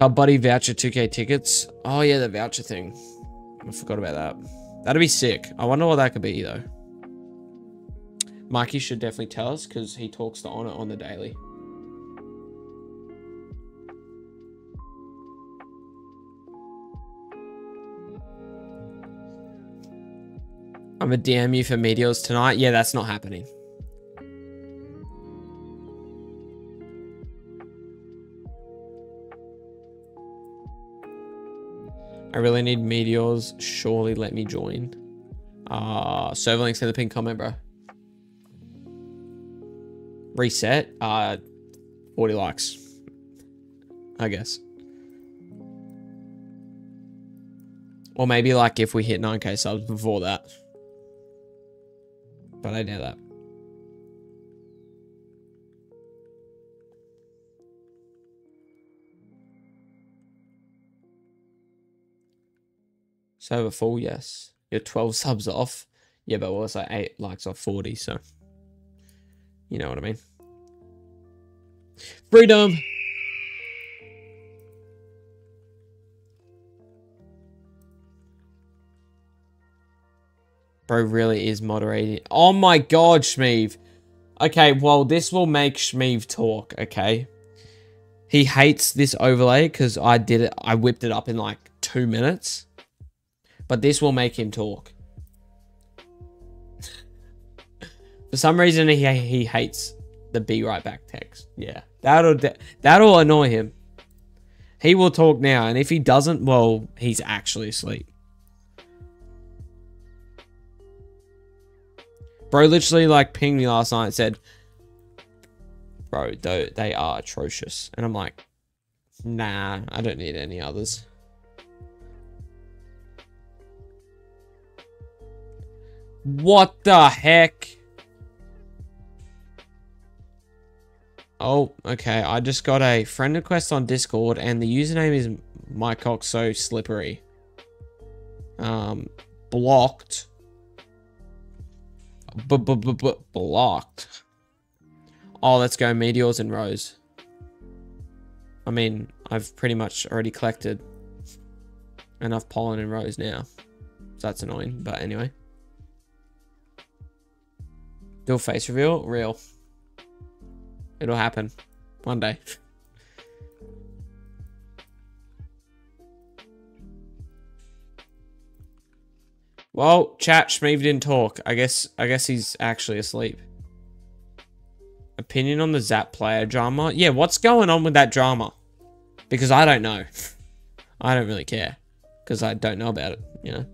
Cub Buddy voucher 2K tickets. Oh, yeah, the voucher thing. I forgot about that. That'd be sick. I wonder what that could be, though. Mikey should definitely tell us, because he talks to Onett on the daily. I'm gonna DM you for meteors tonight. Yeah, that's not happening. I really need meteors. Surely let me join. Server links in the pink comment, bro. Reset. 40 likes, I guess. Or maybe like if we hit 9K subs before that. But I doubt that. So a full, yes. You're 12 subs off. Yeah, but well, it's like 8 likes off 40, so. You know what I mean. Freedom! Bro really is moderating. Oh my god, Shmeev. Okay, well, this will make Shmeev talk, okay? He hates this overlay because I did it. I whipped it up in like 2 minutes. But this will make him talk. For some reason, he hates the be right back text. Yeah, that'll annoy him. He will talk now. And if he doesn't, well, he's actually asleep. Bro literally like pinged me last night and said, bro, they are atrocious. And I'm like, nah, I don't need any others. What the heck? Oh, okay. I just got a friend request on Discord and the username is My Cock's So Slippery. Blocked. Blocked. Oh, let's go Meteors and Rose. I mean, I've pretty much already collected enough pollen and rose now. So that's annoying, but anyway. Do a face reveal? Real. It'll happen. One day. Well, chat, Shmeev didn't talk. I guess he's actually asleep. Opinion on the Zap Player drama? Yeah, what's going on with that drama? Because I don't know. I don't really care. Because I don't know about it, you know?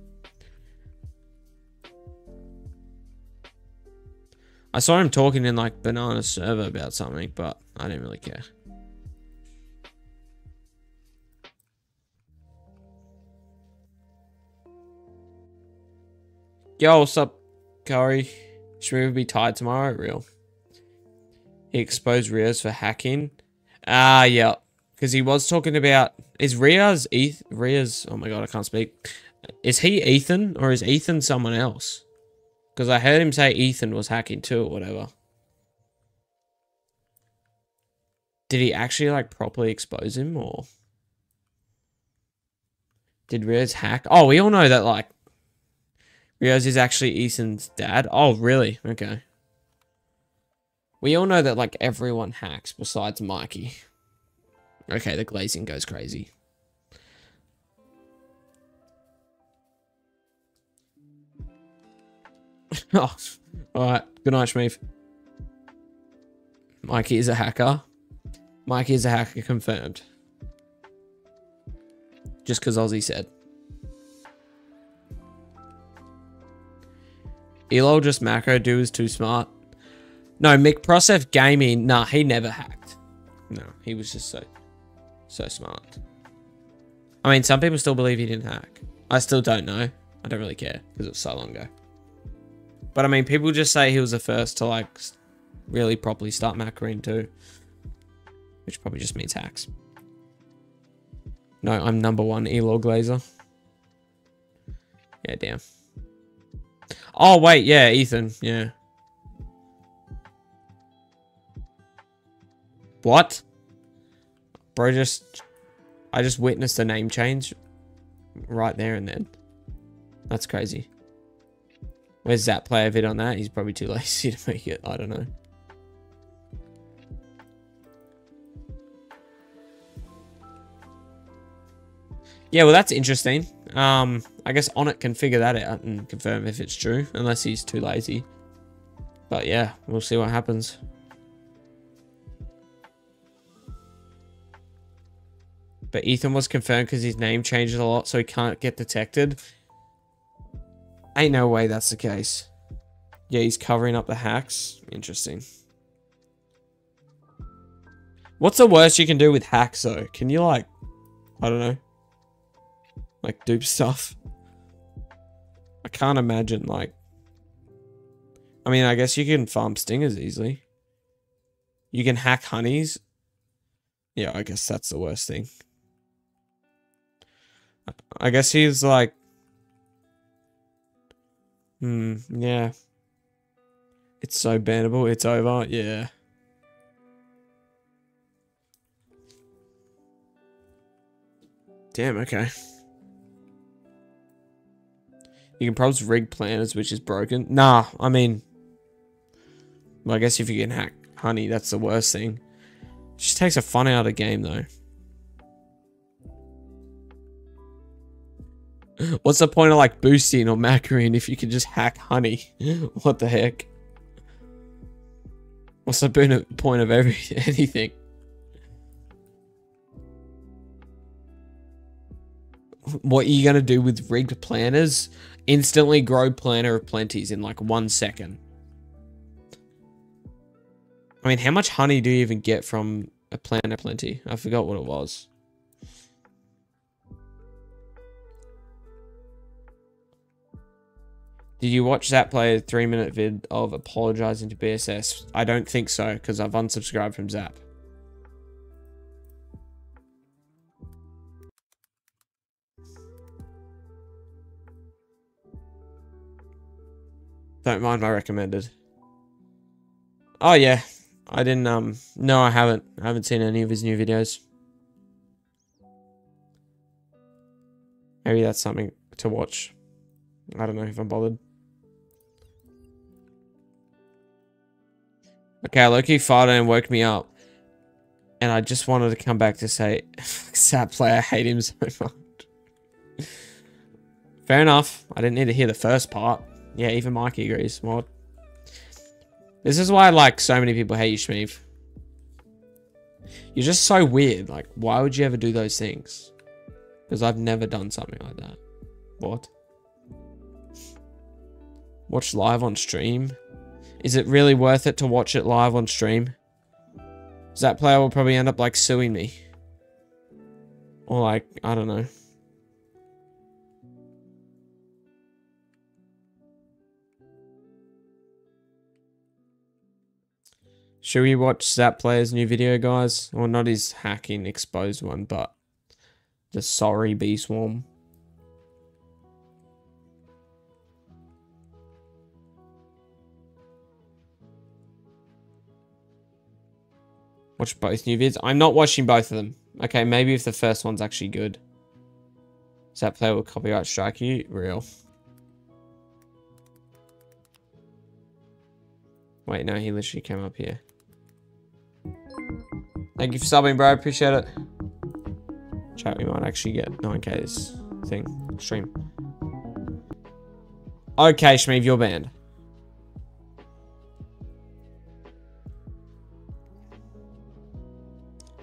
I saw him talking in like Banana server about something, but I didn't really care. Yo, what's up, Curry? Shmeev will be tired tomorrow? Real. He exposed Rios for hacking. Ah, yeah. Because he was talking about... Is Rios... Rios... Oh my god, I can't speak. Is he Ethan? Or is Ethan someone else? Because I heard him say Ethan was hacking too or whatever. Did he actually like properly expose him or... Did Rios hack? Oh, we all know that like... Rios is actually Ethan's dad. Oh, really? Okay. We all know that, like, everyone hacks besides Mikey. Okay, the glazing goes crazy. Oh, alright. Good night, Shmeev. Mikey is a hacker. Mikey is a hacker confirmed. Just because Aussie said. Elol just macro do is too smart. No, McProcef Gaming, nah, he never hacked. No, he was just so smart. I mean, some people still believe he didn't hack. I still don't know. I don't really care because it was so long ago. But I mean, people just say he was the first to like really properly start macroing too, which probably just means hacks. No, I'm number one Elol Glazer. Yeah, damn. Oh, wait, yeah, Ethan, yeah. What? Bro, I just witnessed a name change right there and then. That's crazy. Where's Zap Player vid on that? He's probably too lazy to make it. I don't know. Yeah, well, that's interesting. I guess Onett can figure that out and confirm if it's true, unless he's too lazy. But yeah, we'll see what happens. But Ethan was confirmed because his name changes a lot, so he can't get detected. Ain't no way that's the case. Yeah, he's covering up the hacks. Interesting. What's the worst you can do with hacks, though? Can you, like, I don't know, like, dupe stuff? I can't imagine, like... I mean, I guess you can farm stingers easily. You can hack honeys. Yeah, I guess that's the worst thing. I guess he's like... yeah. It's so bannable, it's over, yeah. Damn, okay. You can probably rig planners, which is broken. Nah, I mean... Well, I guess if you can hack honey, that's the worst thing. Just takes the fun out of the game, though. What's the point of, like, boosting or macroing if you can just hack honey? What the heck? What's the point of anything? What are you going to do with rigged planners? Instantly grow planner of plenties in, like, 1 second. I mean, how much honey do you even get from a plant aplenty? I forgot what it was. Did you watch Zap Player's 3-minute vid of apologizing to BSS? I don't think so, because I've unsubscribed from Zap. Don't mind my recommended. Oh yeah, I didn't, no, I haven't. I haven't seen any of his new videos. Maybe that's something to watch. I don't know if I'm bothered. Okay, Loki farted and woke me up. And I just wanted to come back to say, Zap Player, I hate him so much. Fair enough. I didn't need to hear the first part. Yeah, even Mikey agrees. Mod. This is why, like, so many people hate you, Shmeev. You're just so weird. Like, why would you ever do those things? Because I've never done something like that. What? Watch live on stream? Is it really worth it to watch it live on stream? Zap Player will probably end up, like, suing me. Or, like, I don't know. Should we watch Zap Player's new video, guys? Well, not his hacking exposed one, but the sorry bee swarm. Watch both new vids. I'm not watching both of them. Okay, maybe if the first one's actually good. Zap Player will copyright strike you. Real. Wait, no, he literally came up here. Thank you for subbing, bro. Appreciate it. Chat, we might actually get 9K this thing. Stream. Okay, Shmeev, you're banned.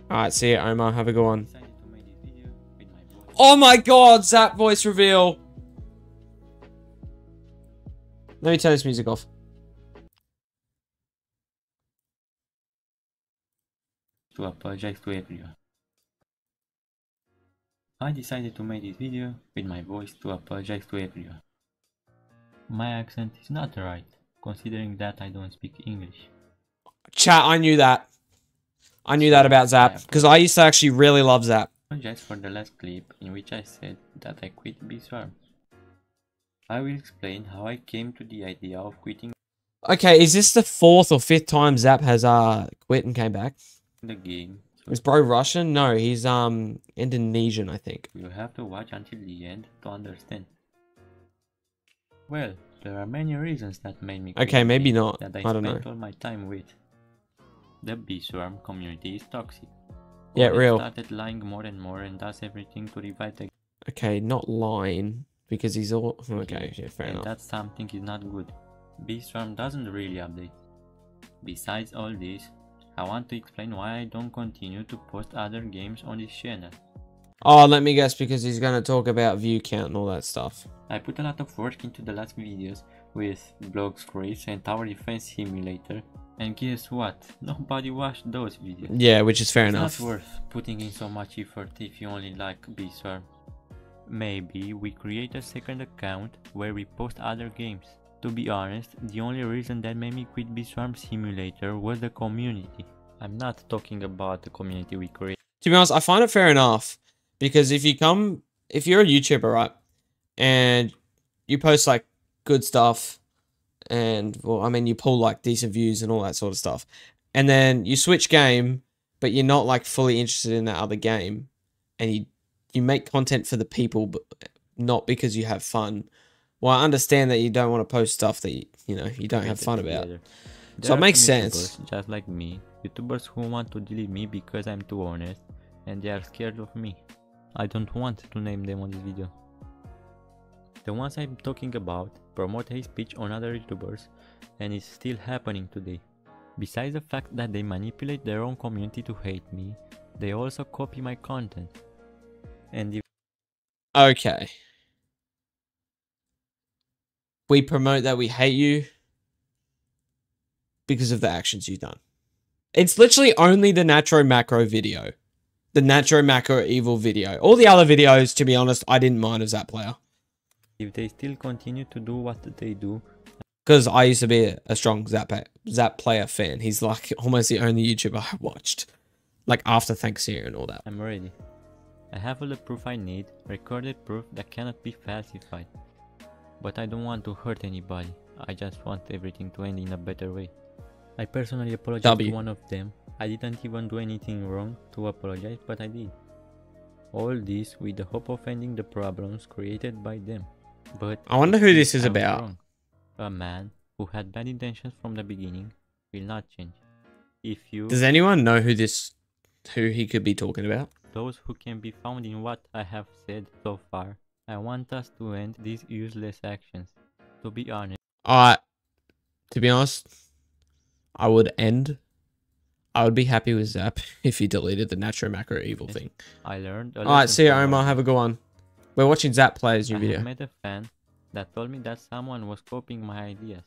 Alright, see you, Omar. Have a good one. Oh my god, Zap voice reveal! Let me turn this music off. To apologize to everyone. I decided to make this video with my voice to apologize to everyone. My accent is not right, considering that I don't speak English. Chat, I knew that. I knew that about Zap, because I used to actually really love Zap. I apologize for the last clip in which I said that I quit Bee Swarm. I will explain how I came to the idea of quitting. Okay, is this the 4th or 5th time Zap has quit and came back? The game. Is bro Russian? No, he's Indonesian, I think. You'll have to watch until the end to understand. Well, there are many reasons that made me quit. Okay, maybe not. That I don't know. All my time with. The Bee Swarm community is toxic. Yeah, real. Started lying more and more and does everything to revive the. Okay, not lying because he's all okay. Yeah, fair enough. That something is not good. Bee Swarm doesn't really update. Besides all this, I want to explain why I don't continue to post other games on this channel. Oh, let me guess, because he's gonna talk about view count and all that stuff. I put a lot of work into the last videos with blog scripts and Tower Defense Simulator. And guess what? Nobody watched those videos. Yeah, which is fair enough. It's not worth putting in so much effort if you only like Bee Swarm. Maybe we create a second account where we post other games. To be honest, the only reason that made me quit Bee Swarm Simulator was the community. I'm not talking about the community we create. To be honest, I find it fair enough. Because if you're a YouTuber, right? And you post like good stuff. And, well, I mean, you pull, like, decent views and all that sort of stuff. And then you switch game, but you're not, like, fully interested in that other game. And you make content for the people, but not because you have fun. Well, I understand that you don't want to post stuff that, you don't have fun about. So it makes sense. Just like me, YouTubers who want to delete me because I'm too honest. And they are scared of me. I don't want to name them on this video. The ones I'm talking about promote hate speech on other YouTubers, and it's still happening today. Besides the fact that they manipulate their own community to hate me, they also copy my content. And if okay. We promote that we hate you because of the actions you've done. It's literally only the Natural Macro video. The Natural Macro Evil video. All the other videos, to be honest, I didn't mind of Zap Player. If they still continue to do what they do. Because I used to be a strong Zap Player fan. He's like almost the only YouTuber I watched. Like after Thanksgiving and all that. I'm ready. I have all the proof I need. Recorded proof that cannot be falsified. But I don't want to hurt anybody. I just want everything to end in a better way. I personally apologized to one of them. I didn't even do anything wrong to apologize, but I did. All this with the hope of ending the problems created by them. But I wonder who this is about. Wrong. A man who had bad intentions from the beginning will not change. If you... Does anyone know who he could be talking about? Those who can be found in what I have said so far. I want us to end these useless actions. To be honest. To be honest, I would end. I would be happy with Zap if he deleted the Natural Macro Evil thing. I learned. Alright, see you, Omar. Have a good one. We're watching Zap Player's new video. I met a fan that told me that someone was copying my ideas.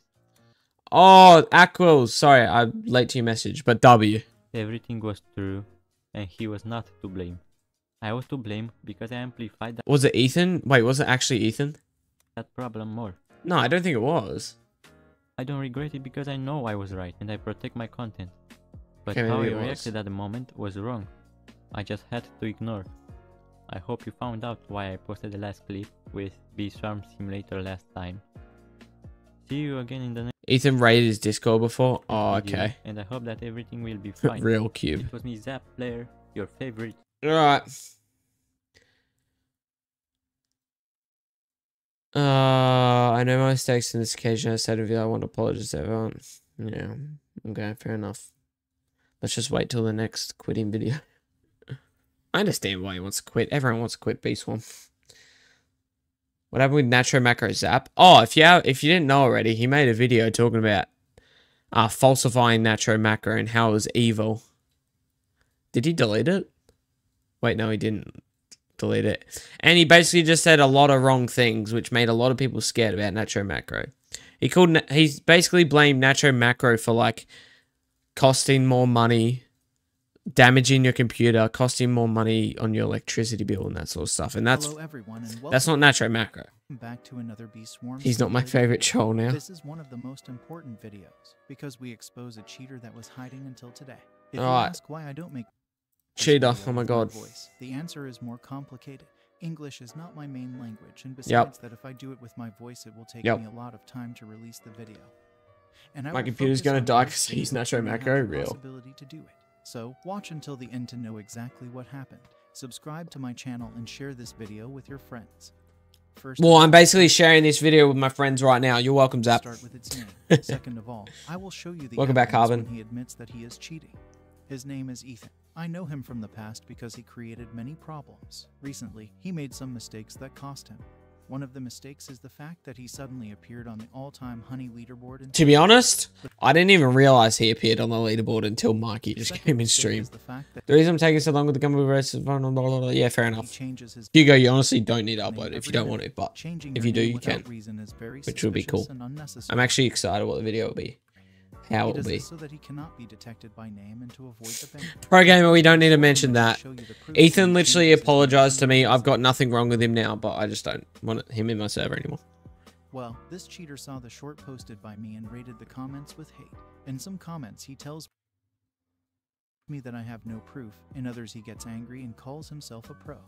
Oh, Aquiles. Sorry, I'm late to your message, but everything was true, and he was not to blame. I was to blame because I amplified that. Was it Ethan? Wait, was it actually Ethan? That problem more. No, I don't think it was. I don't regret it because I know I was right and I protect my content. But how I reacted at the moment was wrong. I just had to ignore. I hope you found out why I posted the last clip with Bee Swarm Simulator last time. See you again in the next. Ethan raided his Discord before. Oh, okay. And I hope that everything will be fine. Real cube. It was me, Zap Player, your favorite. All right. I know my mistakes in this occasion. I said I want to apologize to everyone. Yeah. Okay, fair enough. Let's just wait till the next quitting video. I understand why he wants to quit. Everyone wants to quit Bee Swarm. What happened with Natural Macro Zap? Oh, if you didn't know already, he made a video talking about falsifying Natural Macro and how it was evil. Did he delete it? Wait, no, he didn't delete it. And he basically just said a lot of wrong things, which made a lot of people scared about Natural Macro. He basically blamed Natural Macro for like costing more money, damaging your computer, costing more money on your electricity bill and that sort of stuff. And that's hello everyone, and that's not Natural Macro. Back to another Bee Swarm. He's not my favorite troll now. This is one of the most important videos because we expose a cheater that was hiding until today. If you ask why I don't make cheater, oh my god. The answer is more complicated. English is not my main language, and besides that, if I do it with my voice, it will take me a lot of time to release the video. And my computer's gonna die because he's Natural Macro real. To do it. So watch until the end to know exactly what happened. Subscribe to my channel and share this video with your friends. First, well, I'm basically sharing this video with my friends right now. You're welcome, Zap. Start with its name. Second of all, I will show you the welcome back, Harbin. He admits that he is cheating. His name is Ethan. I know him from the past because he created many problems. Recently, he made some mistakes that cost him. One of the mistakes is the fact that he suddenly appeared on the all-time honey leaderboard. To be honest, I didn't even realize he appeared on the leaderboard until Mikey just came in stream. The reason I'm taking so long with the Gumball race is blah, blah, blah, blah. Yeah, fair enough. Hugo, you honestly don't need to upload if you don't want to, but if you do, you can, which would be cool. I'm actually excited what the video will be. How it will be. So that he cannot be detected by name and to avoid the ProGamer, we don't need to mention that. Ethan literally apologized to me. I've got nothing wrong with him now, but I just don't want him in my server anymore. Well, this cheater saw the short posted by me and raided the comments with hate. In some comments, he tells me that I have no proof. In others, he gets angry and calls himself a pro.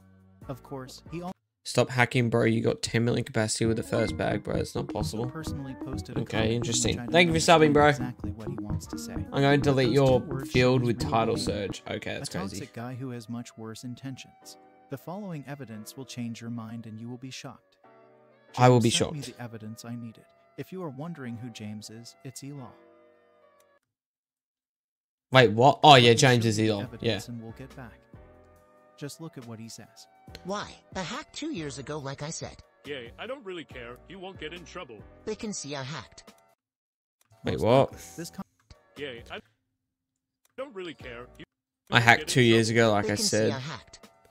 Of course, he also... Stop hacking, bro. You got 10 million capacity with the first bag, bro. It's not possible. Personally posted okay, interesting. Thank you for subbing, bro. Exactly what he wants to say. I'm going to delete your field with title surge. Okay, that's crazy. A toxic guy who has much worse intentions. The following evidence will change your mind and you will be shocked. James I will be shocked. Me the evidence I needed. If you are wondering who James is, it's Elon. Wait, what? Oh, yeah, James is Elon. Yeah. And we'll get back. Just look at what he says. Why? A hack 2 years ago, like I said. Yay, I don't really care. You won't get in trouble. They can see I hacked. Wait, what? This yay, I don't really care. I hacked 2 years ago, like I said.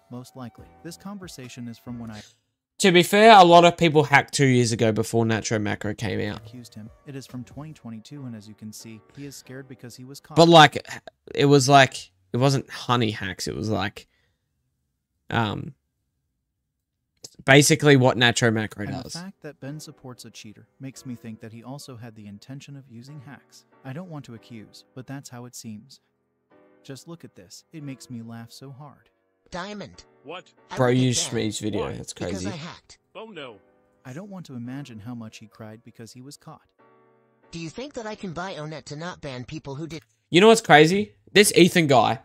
Most likely, this conversation is from when I To be fair, a lot of people hacked 2 years ago before Natural Macro came out. Accused him. It is from 2022, and as you can see, he is scared because he was caught. But like it wasn't honey hacks. It was like, basically what Natural Macro does. The fact that Ben supports a cheater makes me think that he also had the intention of using hacks. I don't want to accuse, but that's how it seems. Just look at this. It makes me laugh so hard. Diamond. What? Bro, you Shmeev's video. Why? That's crazy. Because I hacked. Oh no. I don't want to imagine how much he cried because he was caught. Do you think that I can buy Onett to not ban people who did? You know what's crazy? This Ethan guy,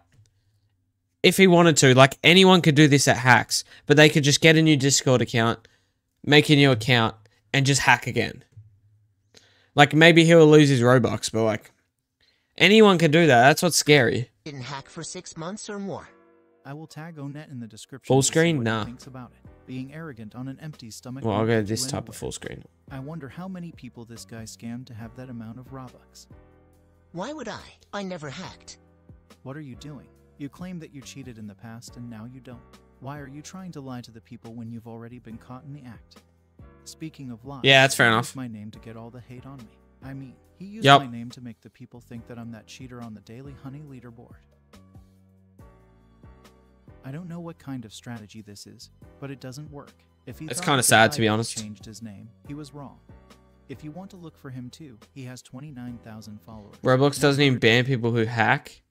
if he wanted to, like, anyone could do this at hacks, but they could just get a new Discord account, make a new account, and just hack again. Like, maybe he'll lose his Robux, but like, anyone could do that. That's what's scary. Didn't hack for 6 months or more. I will tag Onett in the description. Full screen? Nah. About it. Being arrogant on an empty stomach. Well, I'll go this type of full screen. I wonder how many people this guy scammed to have that amount of Robux. Why would I? I never hacked. What are you doing? You claim that you cheated in the past and now you don't. Why are you trying to lie to the people when you've already been caught in the act? Speaking of lies, yeah, that's fair enough. My name to get all the hate on me. I mean, he used my name to make the people think that I'm that cheater on the daily honey leaderboard. I don't know what kind of strategy this is, but it doesn't work. If he changed his name, he was wrong. If you want to look for him too, he has 29,000 followers. Roblox doesn't even ban people who hack.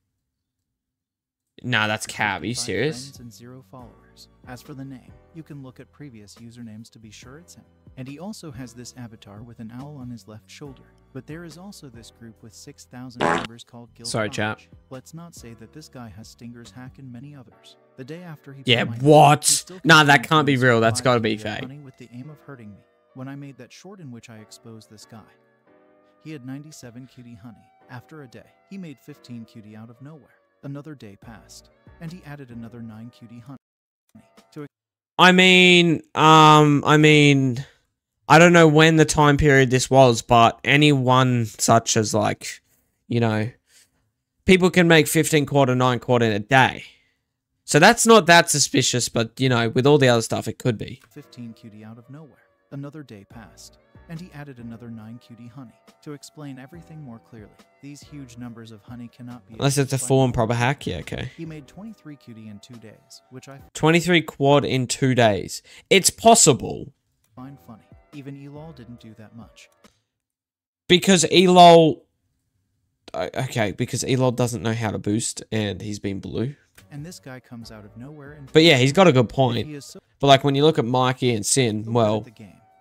Nah, that's cap. Are you serious? And 0 followers. As for the name, you can look at previous usernames to be sure it's him. And he also has this avatar with an owl on his left shoulder. But there is also this group with 6,000 members called Guild. Sorry, chat. Let's not say that this guy has Stinger's hack and many others. The day after he Nah, that can't be real. That's gotta be fake. With the aim of hurting me when I made that short in which I exposed this guy. He had 97 cutie honey. After a day, he made 15 cutie out of nowhere. Another day passed, and he added another 9 cutie honey. I mean, I don't know when the time period this was, but anyone such as, like, you know, people can make 15 quarter, 9 quarter in a day. So that's not that suspicious, but, you know, with all the other stuff, it could be. 15 cutie out of nowhere. Another day passed, and he added another 9 cutie honey. To explain everything more clearly, these huge numbers of honey cannot be... Unless it's a full and proper hack, yeah, okay. He made 23 cutie in 2 days, which I... 23 quad in 2 days. It's possible. Find funny. Even Elol didn't do that much. Because Elol... Okay, because Elol doesn't know how to boost, and he's been blue. And this guy comes out of nowhere and... But yeah, he's got a good point. But like, when you look at Mikey and Sin, well...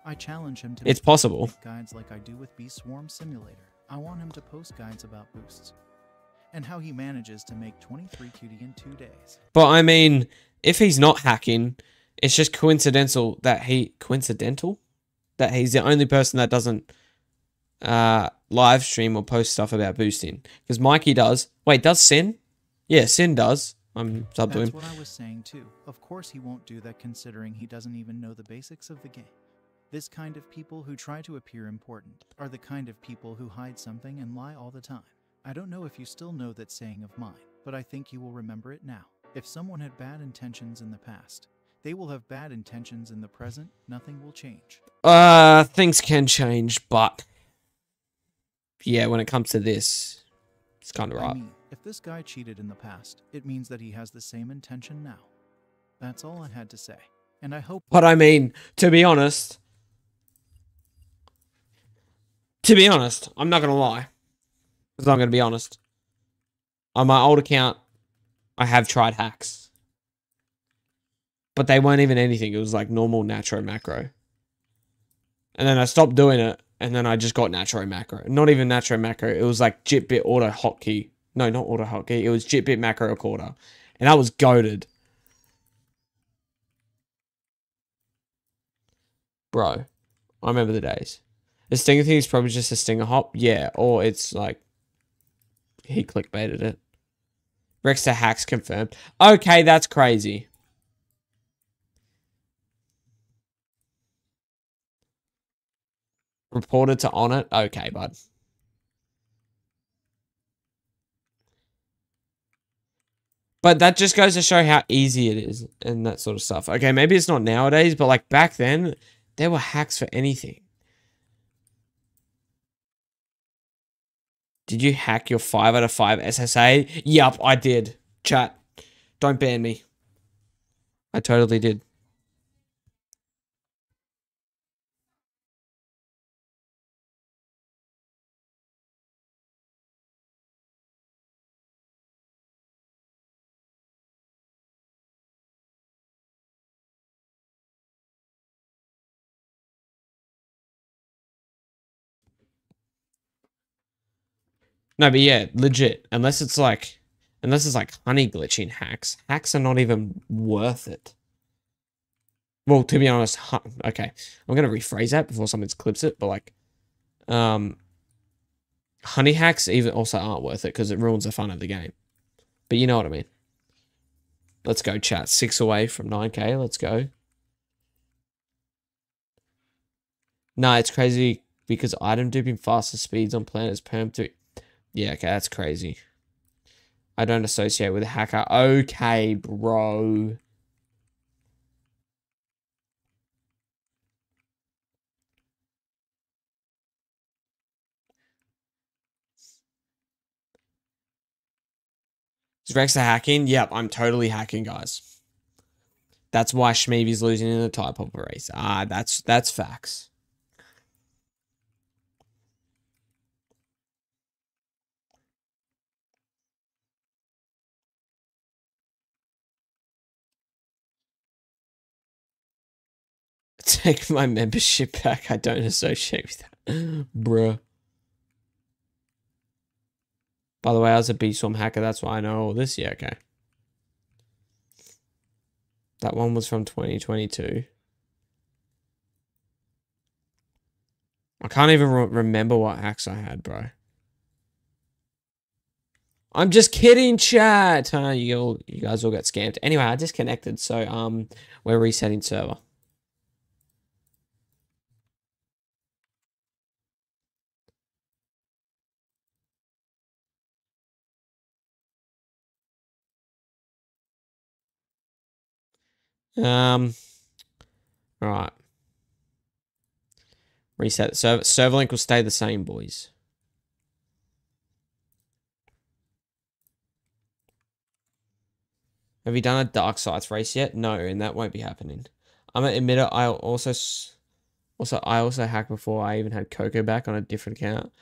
I challenge him to it's possible. Guides like I do with Bee Swarm Simulator. I want him to post guides about boosts and how he manages to make 23 cutie in 2 days. But I mean, if he's not hacking, it's just coincidental that he's the only person that doesn't live stream or post stuff about boosting, because Mikey does. Wait, does Sin? Yeah, Sin does. I'm sub to him. That's what I was saying too. Of course he won't do that, considering he doesn't even know the basics of the game. This kind of people who try to appear important are the kind of people who hide something and lie all the time. I don't know if you still know that saying of mine, but I think you will remember it now. If someone had bad intentions in the past, they will have bad intentions in the present. Nothing will change. Things can change, but... Yeah, when it comes to this, it's kind of right. I mean, if this guy cheated in the past, it means that he has the same intention now. That's all I had to say, and I hope... But I mean, to be honest... I'm not going to lie, because I'm going to be honest. On my old account, I have tried hacks. But they weren't even anything. It was like normal Natural Macro. And then I stopped doing it, and then I just got Natural Macro. Not even Natural Macro. It was like Jitbit Auto Hotkey. No, not Auto Hotkey. It was Jitbit Macro Recorder. And I was goated. Bro, I remember the days. The stinger thing is probably just a stinger hop. Yeah, or it's like... He clickbaited it. Rexta hacks confirmed. Okay, that's crazy. Reported to Onett. Okay, bud. But that just goes to show how easy it is and that sort of stuff. Okay, maybe it's not nowadays, but like back then, there were hacks for anything. Did you hack your 5 out of 5 SSA? Yup, I did. Chat, don't ban me. I totally did. No, but yeah, legit. Unless it's like honey glitching hacks. Hacks are not even worth it. Well, to be honest, okay. I'm going to rephrase that before someone clips it, but like, honey hacks even also aren't worth it because it ruins the fun of the game. But you know what I mean. Let's go, chat. 6 away from 9K. Let's go. Nah, it's crazy because item duping faster speeds on planet is perm to... Yeah, okay, that's crazy. I don't associate with a hacker. Okay, bro. Is Rexta hacking? Yep, I'm totally hacking, guys. That's why Shmeev is losing in the type hopper race. Ah, that's facts. Take my membership back. I don't associate with that. Bruh. By the way, I was a Bee Swarm hacker. That's why I know all this. Yeah, okay. That one was from 2022. I can't even remember what hacks I had, bro. I'm just kidding, chat. You guys all got scammed. Anyway, I disconnected, so we're resetting server. All right. Reset the server. Server link will stay the same, boys. Have you done a Dark Sites race yet? No, and that won't be happening. I'm an admitter. I also hacked before I even had Coco back on a different account.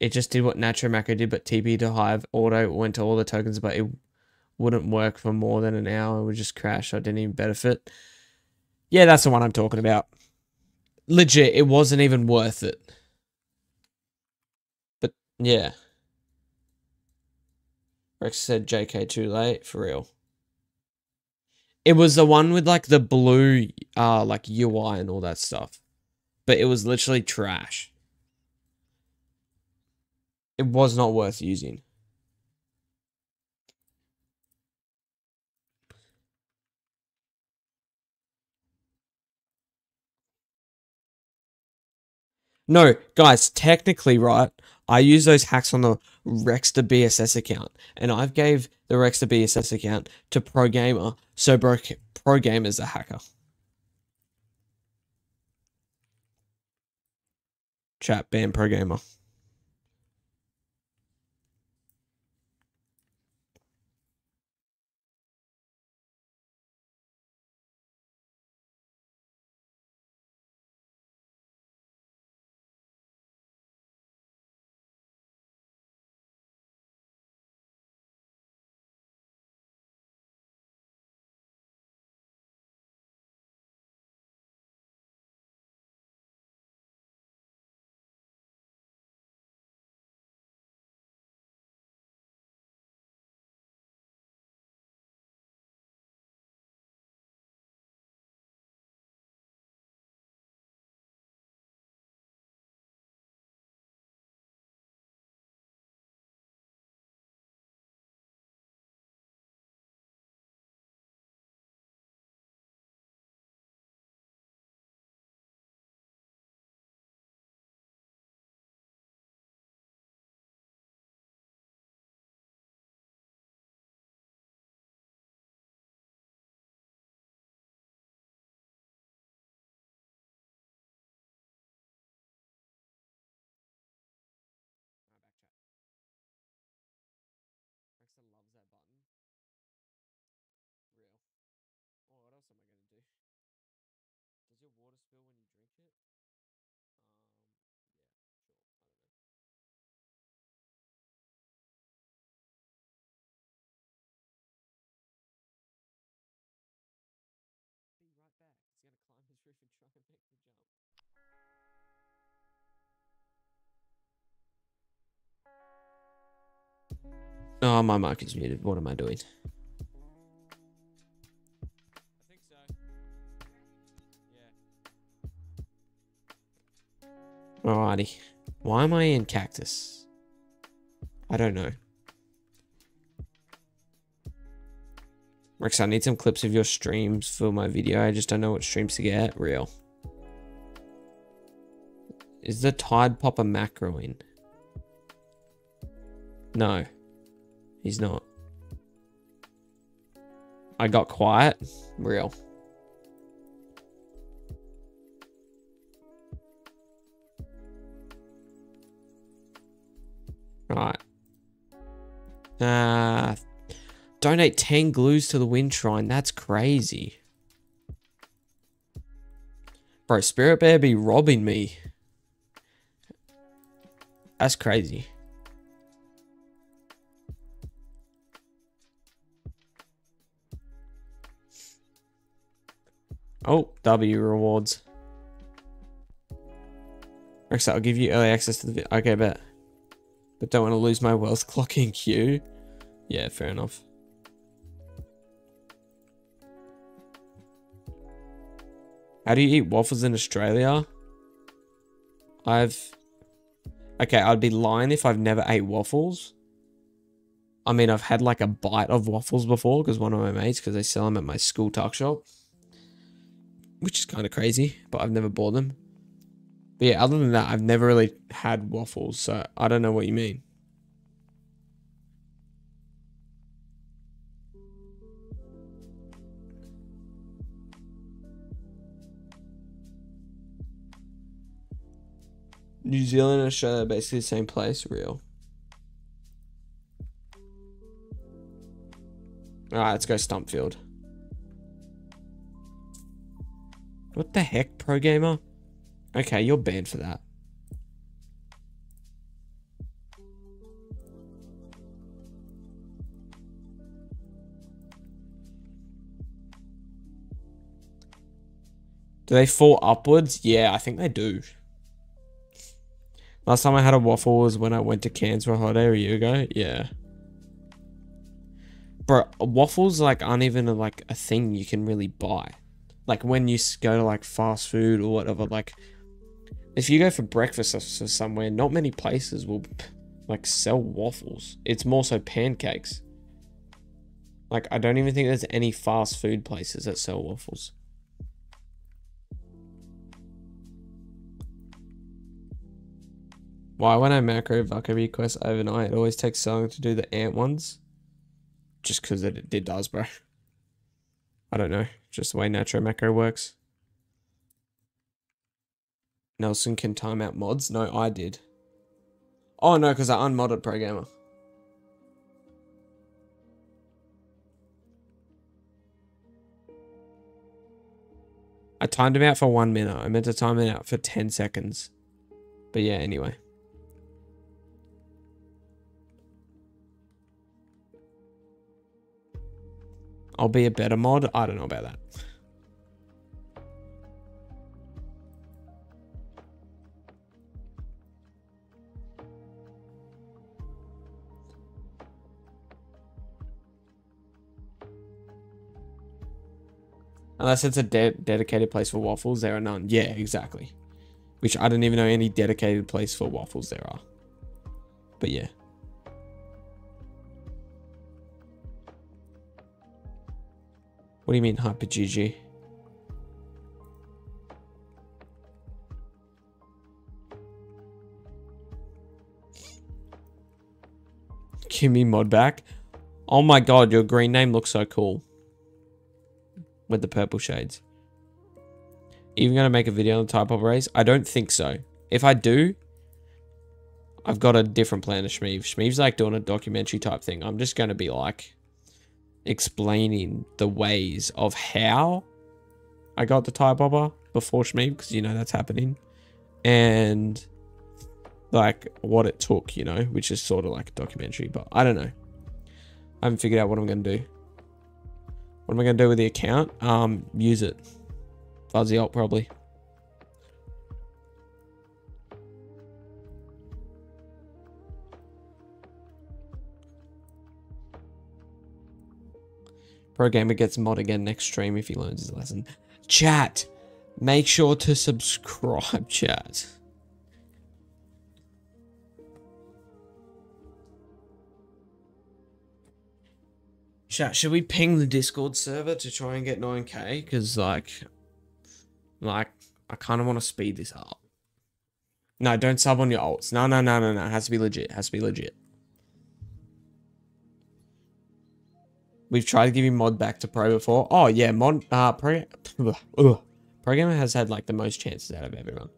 It just did what Natural Macro did, but TP to Hive auto went to all the tokens, but it wouldn't work for more than an hour. It would just crash. I didn't even benefit. Yeah, that's the one I'm talking about. Legit, it wasn't even worth it. But, yeah. Rex said JK too late. For real. It was the one with, like, the blue, like, UI and all that stuff. But it was literally trash. It was not worth using. No, guys, technically, right, I use those hacks on the Rexta BSS account, and I've gave the Rexta BSS account to ProGamer, so ProGamer's a hacker. Chat, ban ProGamer. feel when you drink shit? Yeah, sure. I don't know. Be right back. He's gonna climb his roof and try and make the jump. Oh, my mic is muted. What am I doing? I think so. Yeah. Alrighty. Why am I in cactus? I don't know. Rex, I need some clips of your streams for my video. I just don't know what streams to get. Real. Is the Tide Popper Macro in? No. He's not. I got quiet. Real. Right. Donate 10 glues to the wind shrine. That's crazy. Bro, Spirit Bear be robbing me. That's crazy. Oh, W rewards. Rexta, I'll give you early access to the video. Okay, bet. But don't want to lose my wealth clocking queue. Yeah, fair enough. How do you eat waffles in Australia? Okay, I'd be lying if I've never ate waffles. I mean, I've had like a bite of waffles before because one of my mates, because they sell them at my school tuck shop. Which is kind of crazy, but I've never bought them. But yeah, other than that, I've never really had waffles, so I don't know what you mean. New Zealand and Australia are basically the same place, real. Alright, let's go Stumpfield. What the heck, ProGamer? Okay, you're banned for that. Do they fall upwards? Yeah, I think they do. Last time I had a waffle was when I went to Cairns for a holiday a year ago. Yeah. Bro, waffles like aren't even like a thing you can really buy. Like when you go to like fast food or whatever, like if you go for breakfast or somewhere, not many places will like sell waffles. It's more so pancakes. Like I don't even think there's any fast food places that sell waffles. Why when I macro Valkyrie quests overnight, it always takes so long to do the ant ones? Just because it does, bro. I don't know. Just the way Natural Macro works. Nelson can time out mods? No, I did. Oh, no, because I unmodded ProGamer. I timed him out for 1 minute. I meant to time it out for 10 seconds. But yeah, anyway. I'll be a better mod. I don't know about that. Unless it's a dedicated place for waffles, there are none. Yeah, exactly. Which I don't even know any dedicated place for waffles there are. But yeah. What do you mean hyper GG? Give me mod back. Oh my god, your green name looks so cool. With the purple shades. Even gonna make a video on the Tide Popper race? I don't think so. If I do, I've got a different plan to Shmeev. Shmeev's like doing a documentary type thing. I'm just gonna be like explaining the ways of how I got the Tide Popper before Shmeev, because you know that's happening, and like what it took, you know, which is sort of like a documentary, but I don't know. I haven't figured out what I'm going to do. What am I going to do with the account? Use it. Fuzzy alt probably. ProGamer gets mod again next stream if he learns his lesson. Chat, make sure to subscribe, chat. Chat, should we ping the Discord server to try and get 9K? Because, like, I kind of want to speed this up. No, don't sub on your alts. No, no, no, no, no. It has to be legit. It has to be legit. We've tried to give him mod back to pro before. Oh, yeah, mod, ProGamer has had, like, the most chances out of everyone.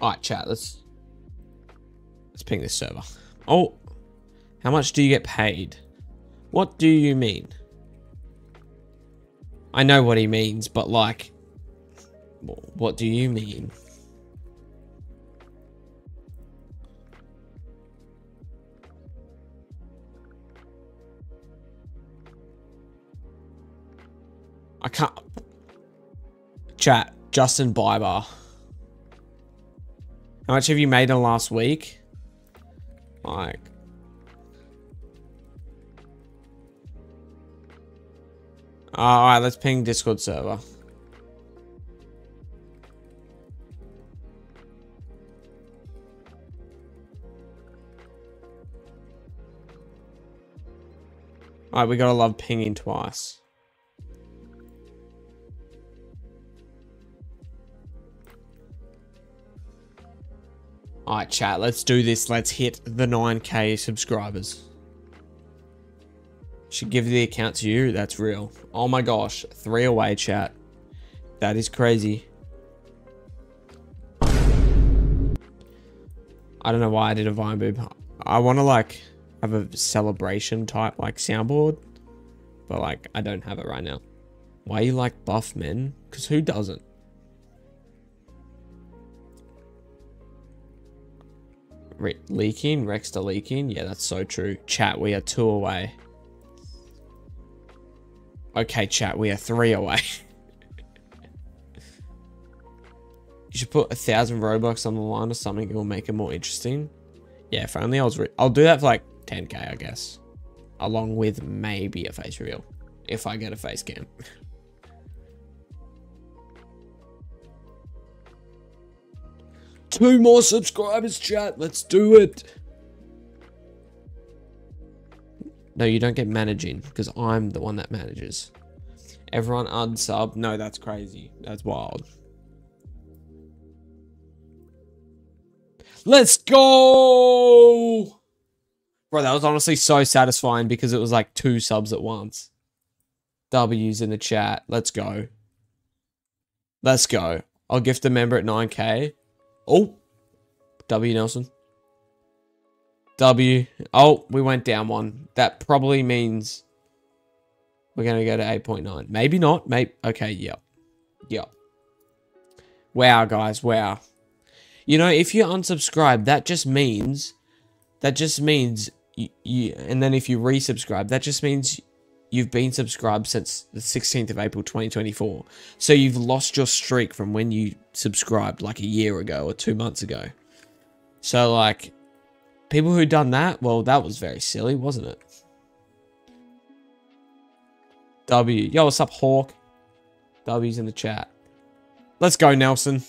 Alright, chat, let's ping this server. Oh, how much do you get paid? What do you mean? I know what he means, but like, what do you mean? I can't. Chat, Justin Bieber. How much have you made in last week? Like, all right, let's ping Discord server. All right, we gotta love pinging twice. Alright, chat, let's do this. Let's hit the 9K subscribers. Should give the account to you. That's real. Oh my gosh. 3 away, chat. That is crazy. I don't know why I did a Vine boob. I want to like have a celebration type like soundboard, but like I don't have it right now. Why are you like buff men? Because who doesn't? Leaking, Rexta leaking. Yeah, that's so true. Chat, we are 2 away. Okay, chat, we are 3 away. You should put 1,000 Robux on the line or something. It will make it more interesting. Yeah, if only I was. I'll do that for like 10K, I guess, along with maybe a face reveal if I get a face cam. Two more subscribers, chat. Let's do it. No, you don't get managing because I'm the one that manages. Everyone unsub. No, that's crazy. That's wild. Let's go. Bro, that was honestly so satisfying because it was like 2 subs at once. W's in the chat. Let's go. Let's go. I'll gift a member at 9K. Oh, W Nelson. W. Oh, we went down 1. That probably means we're going to go to 8.9. Maybe not. Maybe. Okay, yeah. Yeah. Wow, guys. Wow. You know, if you unsubscribe, that just means you, and then if you resubscribe, that just means you've been subscribed since the 16th of April, 2024. So you've lost your streak from when you subscribed like a year ago or 2 months ago. So like people who done that, well, that was very silly, wasn't it? W. Yo, what's up, Hawk? W's in the chat. Let's go, Nelson.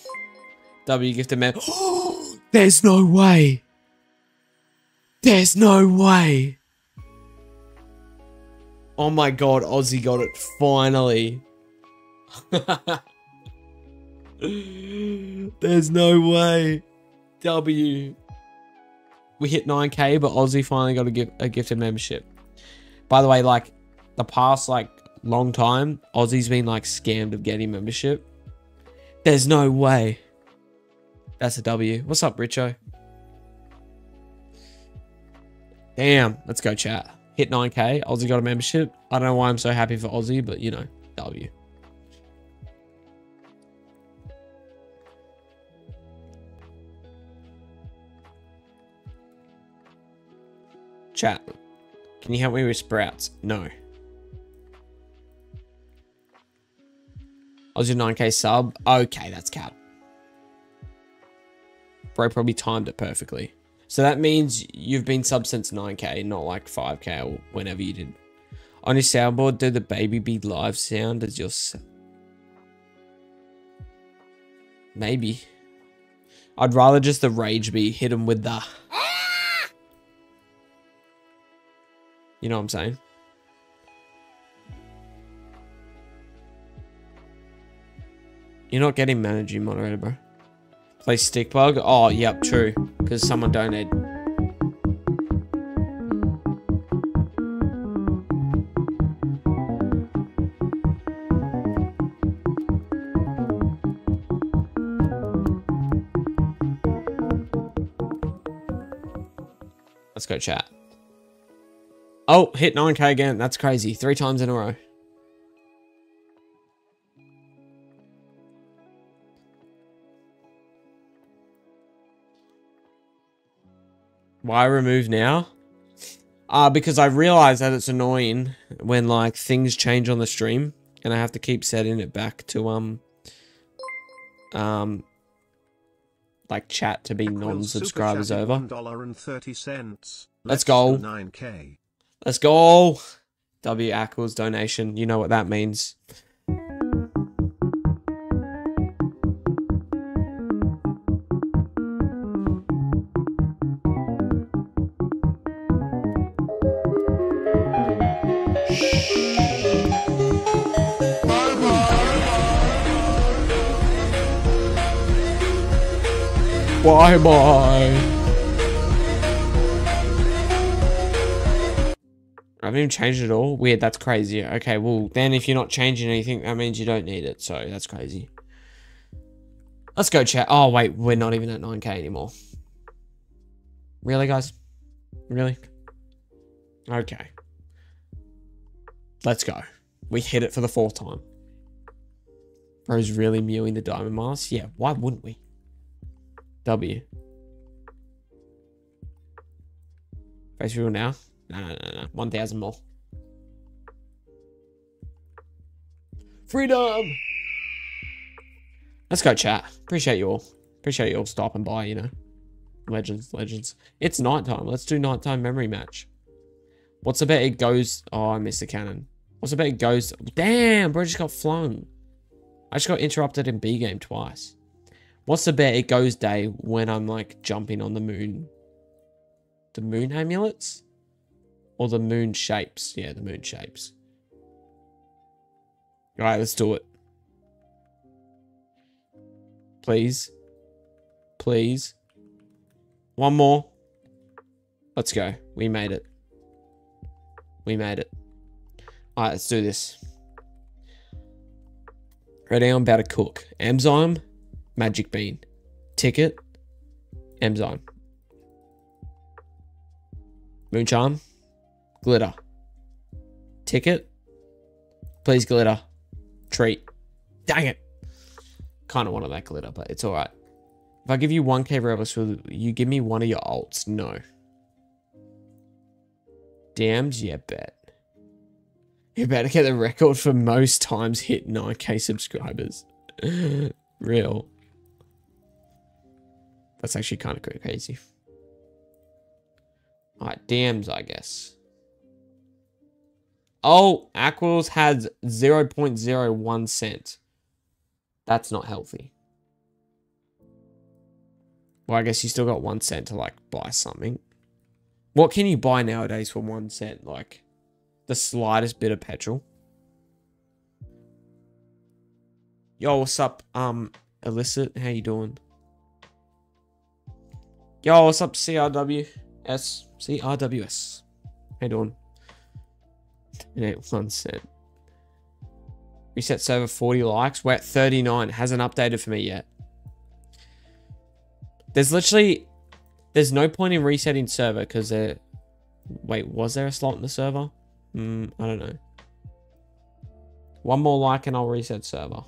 W gift a man. Oh, there's no way. There's no way. Oh my god, Aussie got it, finally. There's no way. W. We hit 9K, but Aussie finally got a gifted membership. By the way, like, the past, like, long time, Aussie's been, like, scammed of getting membership. There's no way. That's a W. What's up, Richo? Damn. Let's go, chat. Hit 9K. Aussie got a membership. I don't know why I'm so happy for Aussie, but, you know, W. Chat. Can you help me with sprouts? No. Aussie 9K sub. Okay, that's cap. Bro probably timed it perfectly. So that means you've been sub since 9K, not like 5K or whenever you did. On your soundboard, do the baby bee live sound as your... Maybe. I'd rather just the rage bee hit him with the... You know what I'm saying? You're not getting managing moderator, bro. Play stick bug? Oh, yep, true. Because someone donated. Let's go chat. Oh, hit 9K again. That's crazy. 3 times in a row. Why remove now? Because I realize that it's annoying when like things change on the stream and I have to keep setting it back to like chat to be non-subscribers over. $1.30. Let's go. 9K. Let's go. W Aquiles donation. You know what that means. Bye bye. I haven't even changed it all. Weird, that's crazy. Okay, well, then if you're not changing anything, that means you don't need it. So that's crazy. Let's go chat. Oh, wait, we're not even at 9K anymore. Really, guys? Really? Okay. Let's go. We hit it for the 4th time. Bro's really mewing the diamond mask. Yeah, why wouldn't we? W. Face real now? No. 1,000 more. Freedom! Let's go chat. Appreciate you all. Appreciate you all stopping by, you know. Legends, legends. It's nighttime. Let's do nighttime memory match. What's about it goes... Oh, I missed the cannon. What's about it goes... Damn, bro, I just got flung. I just got interrupted in B game twice. What's the bet it goes day when I'm like jumping on the moon? The moon amulets? Or the moon shapes? Yeah, the moon shapes. Alright, let's do it. Please. Please. One more. Let's go. We made it. We made it. Alright, let's do this. Right now I'm about to cook. Enzyme. Magic bean. Ticket. Enzyme. Moon charm. Glitter. Ticket. Please glitter. Treat. Dang it. Kind of wanted that glitter, but it's alright. If I give you 1K Robux, will you give me one of your alts? No. Dams? Yeah, bet. You better get the record for most times hit 9K subscribers. Real. That's actually kind of crazy. Alright, DMs, I guess. Oh, Aquiles has 0.01 cent. That's not healthy. Well, I guess you still got 1 cent to, like, buy something. What can you buy nowadays for 1 cent? Like, the slightest bit of petrol. Yo, what's up, Illicit? How you doing? Yo, what's up, CRWS? CRWS. How you doing? 1 cent. Reset server 40 likes. We're at 39. Hasn't updated for me yet. There's no point in resetting server because there... Wait, was there a slot in the server? I don't know. One more like and I'll reset server.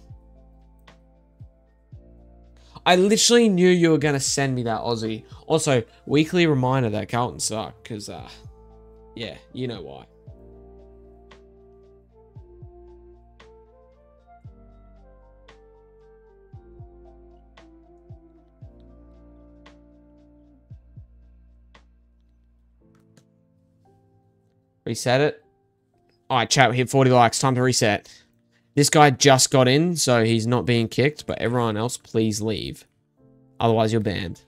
I literally knew you were going to send me that, Aussie. Also, weekly reminder that Carlton suck because, yeah, you know why. Reset it. All right, chat, we hit 40 likes. Time to reset. This guy just got in, so he's not being kicked, but everyone else, please leave. Otherwise, you're banned.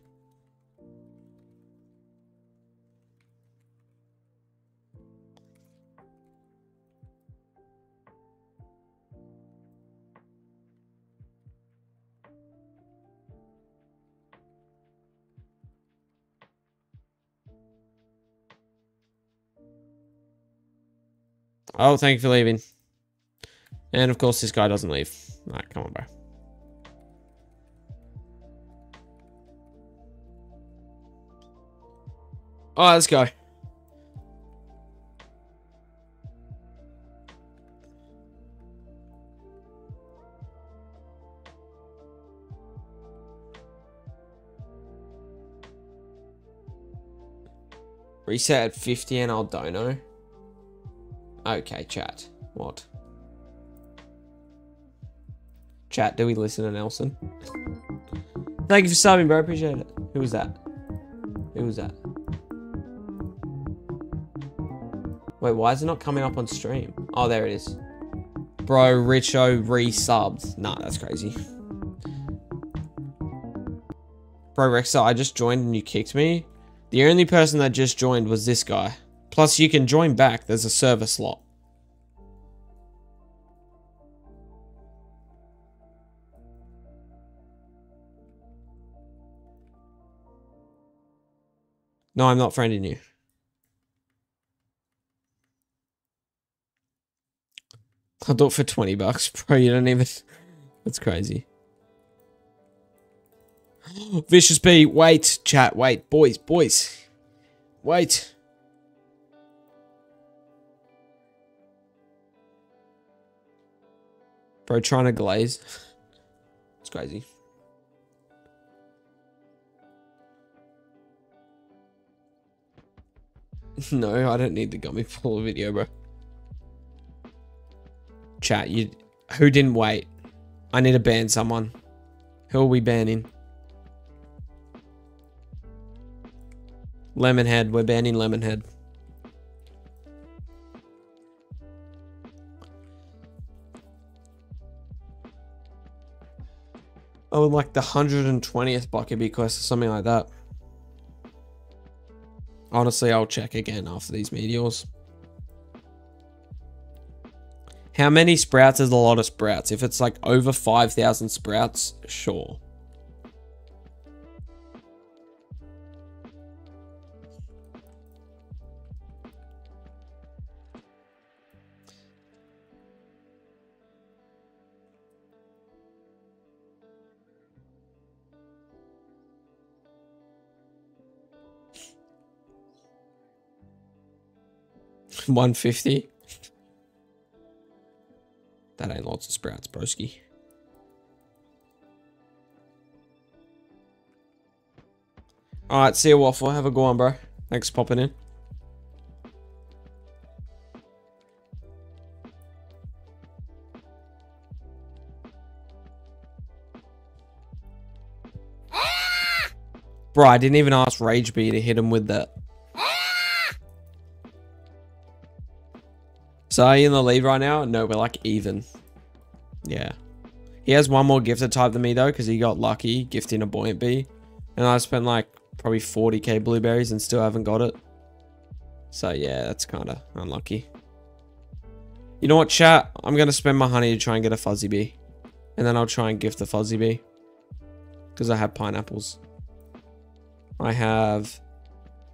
Oh, thank you for leaving. And of course, this guy doesn't leave. All right, come on, bro. All right, let's go. Reset at 50 and I'll dono. Okay, chat. What? Chat, do we listen to Nelson? Thank you for subbing, bro. Appreciate it. Who was that? Who was that? Wait, why is it not coming up on stream? Oh, there it is. Bro, Richo resubbed. Nah, that's crazy. Bro, Rexta, I just joined and you kicked me. The only person that just joined was this guy. Plus, you can join back. There's a server slot. No, I'm not friending you. I'll do it for 20 bucks, bro. You don't even... That's crazy. Vicious Bee. Wait, chat. Wait. Boys, boys. Wait. Bro, trying to glaze. It's crazy. No, I don't need the gummy pull video, bro. Chat, you... Who didn't wait? I need to ban someone. Who are we banning? Lemonhead. We're banning Lemonhead. I would like the 120th bucket bequest or something like that. Honestly, I'll check again after these meteors. How many sprouts is a lot of sprouts? If it's like over 5,000 sprouts, sure. $150. That ain't lots of sprouts, broski. All right, see you, Waffle. Have a good one, bro. Thanks for popping in. Bro, I didn't even ask Rage Bee to hit him with that. So are you in the lead right now? No, we're like even. Yeah. He has one more gifted type than me though, because he got lucky gifting a buoyant bee. And I spent like probably 40k blueberries and still haven't got it. So yeah, that's kind of unlucky. You know what, chat? I'm going to spend my honey to try and get a fuzzy bee. And then I'll try and gift the fuzzy bee. Because I have pineapples. I have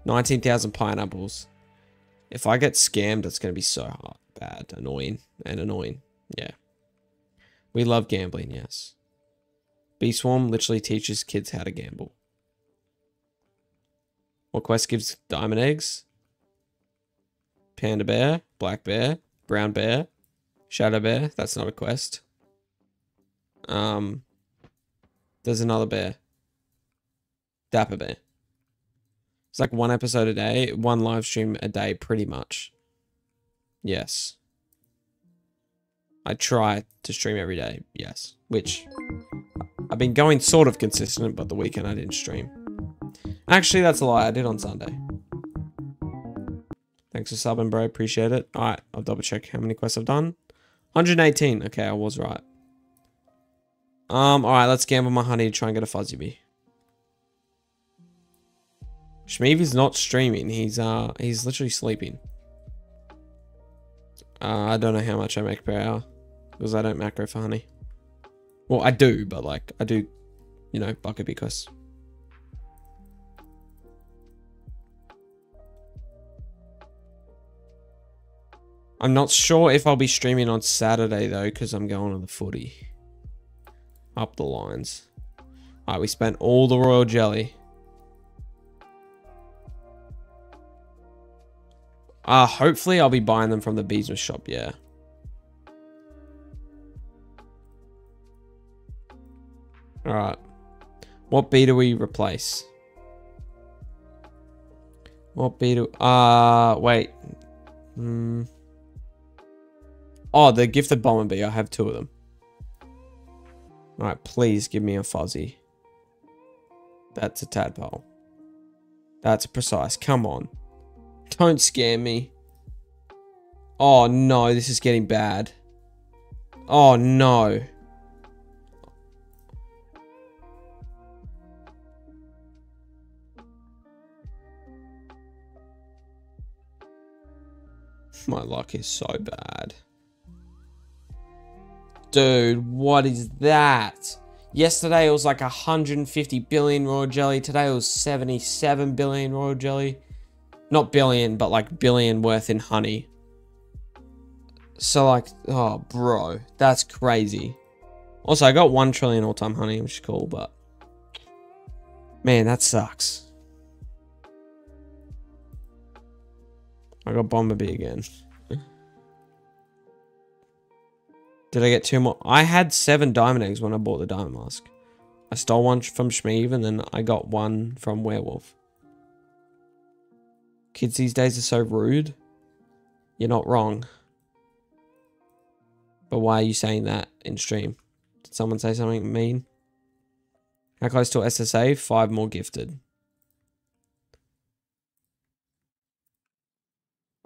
19,000 pineapples. If I get scammed, it's going to be so hard. Bad, annoying, and annoying. Yeah. We love gambling, yes. Bee Swarm literally teaches kids how to gamble. What quest gives diamond eggs? Panda Bear, Black Bear, Brown Bear, Shadow Bear. That's not a quest. There's another bear. Dapper Bear. It's like one episode a day, one live stream a day, pretty much. Yes. I try to stream every day, yes. Which, I've been going sort of consistent, but the weekend I didn't stream. Actually, that's a lie. I did on Sunday. Thanks for subbing, bro. Appreciate it. Alright, I'll double check how many quests I've done. 118. Okay, I was right. Alright, let's gamble my honey to try and get a Fuzzy Bee. Shmeev is not streaming. He's literally sleeping. I don't know how much I make per hour because I don't macro for honey. Well, I do, but like I do, you know, bucket bee quests. I'm not sure if I'll be streaming on Saturday though, because I'm going on the footy. Up the lines. Alright, we spent all the royal jelly. Hopefully I'll be buying them from the Beesmas shop, yeah. Alright. What bee do we replace? What bee do... wait. Oh, the gifted bomber bee. I have two of them. Alright, please give me a fuzzy. That's a tadpole. That's precise. Come on. Don't scare me. Oh no, this is getting bad. Oh no. My luck is so bad. Dude, what is that? Yesterday it was like 150 billion royal jelly. Today it was 77 billion royal jelly. Not billion, but like billion worth in honey. So like, oh bro, that's crazy. Also, I got 1 trillion all-time honey, which is cool, but man, that sucks. I got Bomber Bee again. Did I get 2 more? I had 7 diamond eggs when I bought the diamond mask. I stole 1 from Shmeev, and then I got 1 from Werewolf. Kids these days are so rude. You're not wrong. But why are you saying that in stream? Did someone say something mean? How close to SSA? 5 more gifted.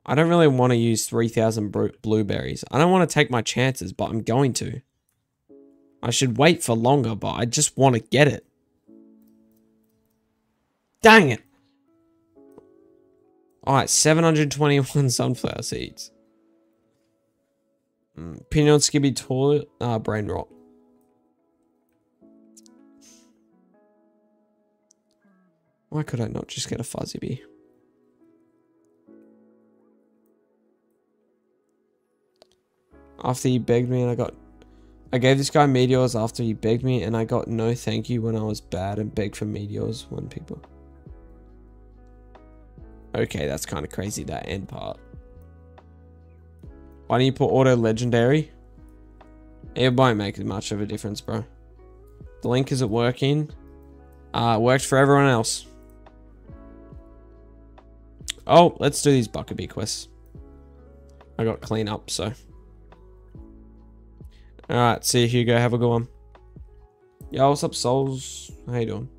I don't really want to use 3,000 blueberries. I don't want to take my chances, but I'm going to. I should wait for longer, but I just want to get it. Dang it. Alright, 721 sunflower seeds. Pinion Skibby toilet. Brain rot. Why could I not just get a Fuzzy Bee? After he begged me and I gave this guy meteors after he begged me and I got no thank you when I was bad and begged for meteors when people... Okay, that's kind of crazy, that end part. Why don't you put auto legendary? It won't make much of a difference, bro. The link isn't working. It worked for everyone else. Oh, let's do these bucket bee quests. I got clean up, so. Alright, see you, Hugo. Have a good one. Yo, what's up, souls? How you doing?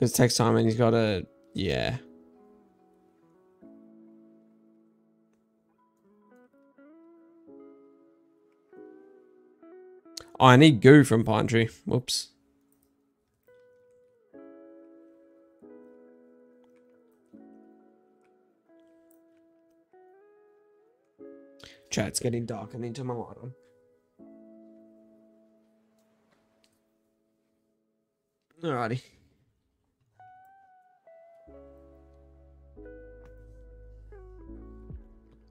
It takes time and he's got a, yeah. Oh, I need goo from Pine Tree. Whoops. Chat, it's getting dark. I need to turn my light on. Alrighty.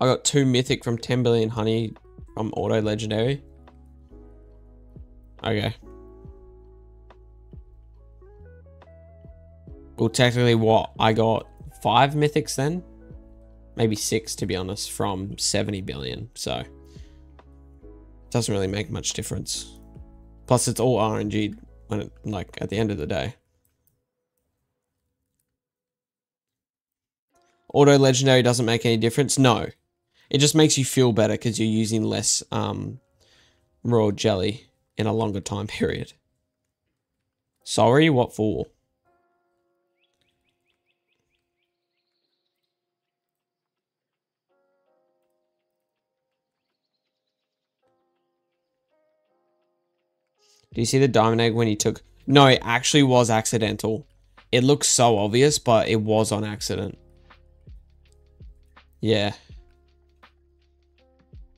I got 2 mythic from 10 billion honey from auto legendary. Okay. Well, technically what? I got 5 mythics then? Maybe 6 to be honest, from 70 billion. So doesn't really make much difference. Plus it's all RNG when it, like at the end of the day. Auto legendary doesn't make any difference. No, it just makes you feel better because you're using less raw jelly in a longer time period. Sorry, what for? Do you see the diamond egg when he took? No, it actually was accidental. It looks so obvious, but it was on accident. Yeah.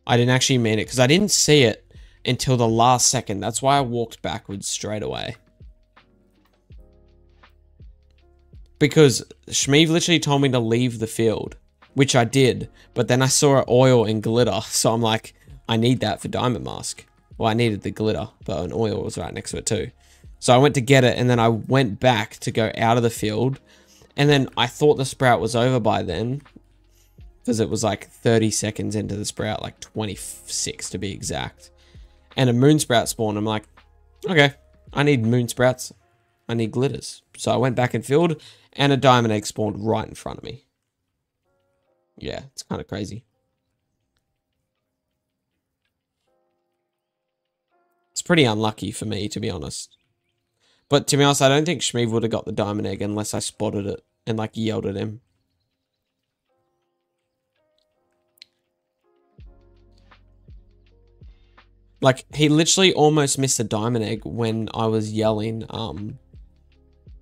I didn't actually mean it because I didn't see it until the last second. That's why I walked backwards straight away. Because Shmeev literally told me to leave the field, which I did. But then I saw oil and glitter. So I'm like, I need that for Diamond Mask. Well, I needed the glitter, but an oil was right next to it too. So I went to get it and then I went back to go out of the field. And then I thought the sprout was over by then. Because it was like 30 seconds into the sprout, like 26 to be exact. And a moon sprout spawned. I'm like, okay, I need moon sprouts. I need glitters. So I went back in field and a diamond egg spawned right in front of me. Yeah, it's kind of crazy. It's pretty unlucky for me, to be honest. But to be honest, I don't think Shmeev would have got the diamond egg unless I spotted it and like yelled at him. Like, he literally almost missed a diamond egg when I was yelling,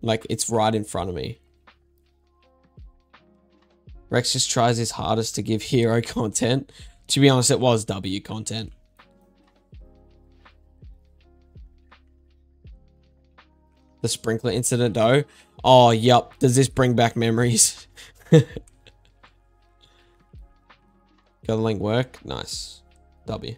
like, it's right in front of me. Rex just tries his hardest to give hero content. To be honest, it was W content. The sprinkler incident, though. Oh, yup. Does this bring back memories? Got the link work? Nice. W.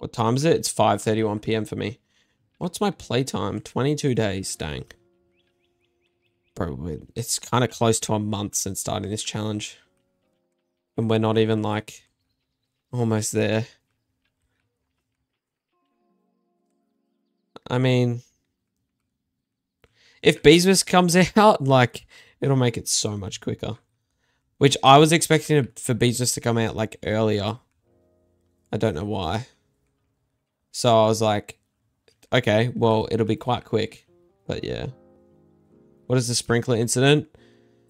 What time is it? It's 5:31 p.m. for me. What's my playtime? 22 days, dang. Probably. It's kind of close to a month since starting this challenge. And we're not even like almost there. I mean, if Beesmas comes out, like it'll make it so much quicker. Which I was expecting for Beesmas to come out like earlier. I don't know why. So I was like, okay, well, it'll be quite quick, but yeah. What is the sprinkler incident?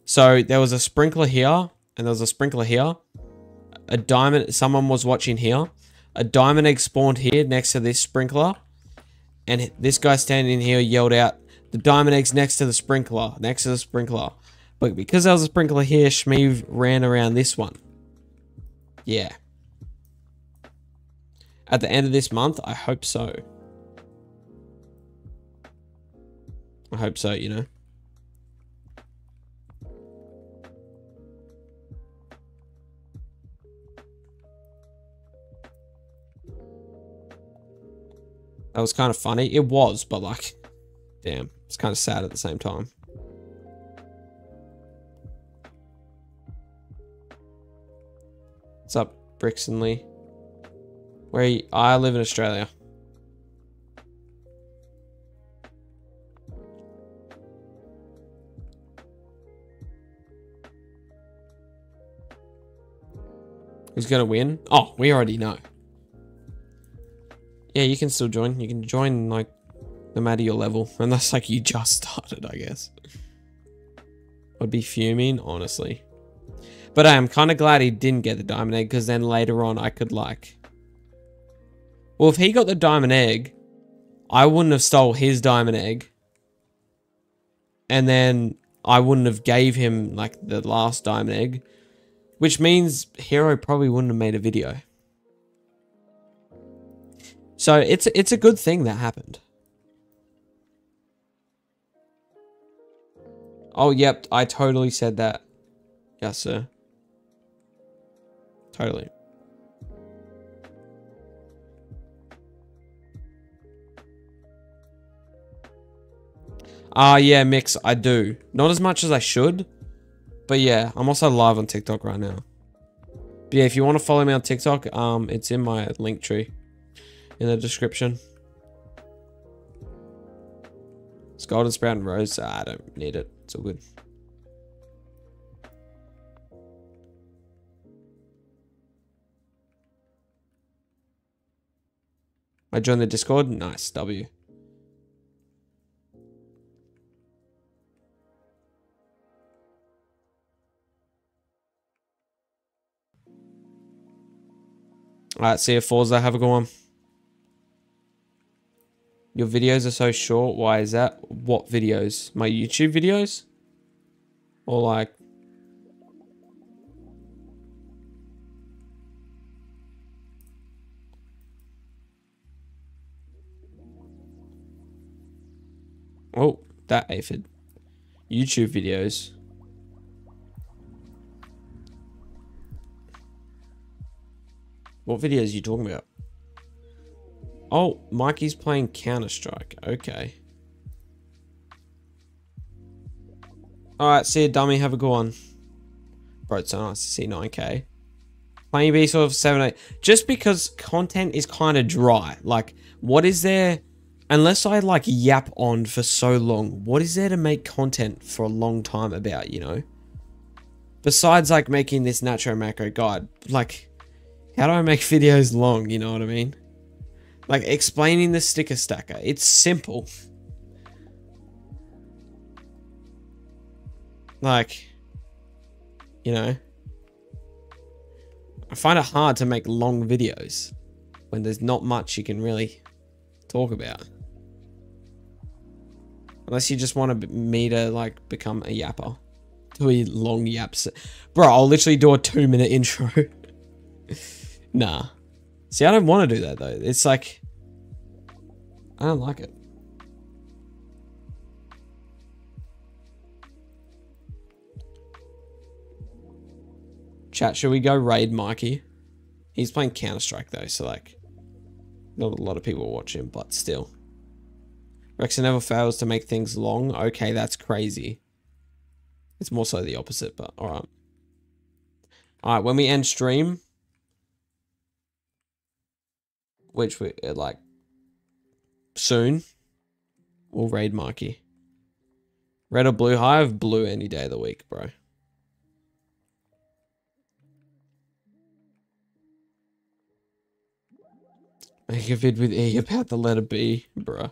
So there was a sprinkler here and there was a sprinkler here. A diamond, someone was watching here. A diamond egg spawned here next to this sprinkler. And this guy standing here yelled out, the diamond egg's next to the sprinkler, next to the sprinkler. But because there was a sprinkler here, Shmeev ran around this one. Yeah. At the end of this month, I hope so. I hope so, you know. That was kind of funny. It was, but like, damn, it's kind of sad at the same time. What's up, Brixenley? Where you, I live in Australia. Who's gonna win? Oh, we already know. Yeah, you can still join. You can join like no matter your level, unless like you just started, I guess. I'd be fuming, honestly. But I am kind of glad he didn't get the diamond egg because then later on I could like. Well, if he got the diamond egg, I wouldn't have stole his diamond egg. and then I wouldn't have gave him like the last diamond egg, which means Hero probably wouldn't have made a video. So it's a good thing that happened. Oh, yep, I totally said that. Yes, sir. Totally. Yeah, Mix, I do. Not as much as I should, but yeah, I'm also live on TikTok right now. But yeah, if you want to follow me on TikTok, it's in my link tree in the description. It's Golden Sprout and Rose. I don't need it. It's all good. I joined the Discord. Nice, W. Alright, see you, Forza. Have a good one. Your videos are so short. Why is that? What videos? My YouTube videos? Or like... Oh, that aphid. YouTube videos. What videos are you talking about? Oh, Mikey's playing Counter-Strike. Okay. Alright, see you, dummy. Have a good one. Bro, it's so nice to see 9K. Playing B sort of 7-8. Just because content is kind of dry. Like, what is there... Unless I, like, yap on for so long, what is there to make content for a long time about, you know? Besides, like, making this Natural Macro guide. Like, how do I make videos long, you know what I mean? Like, explaining the sticker stacker. It's simple. Like, you know, I find it hard to make long videos when there's not much you can really talk about. Unless you just want me to, like, become a yapper. Do a long yaps. Bro, I'll literally do a 2-minute intro. Nah. See, I don't want to do that, though. It's like... I don't like it. Chat, should we go raid Mikey? He's playing Counter-Strike, though, so, like... Not a lot of people watch him, but still. Rexta never fails to make things long. Okay, that's crazy. It's more so the opposite, but alright. Alright, when we end stream... Which we like soon. We'll raid Mikey. Red or blue? I have blue any day of the week, bro. Make a vid with E about the letter B, bro.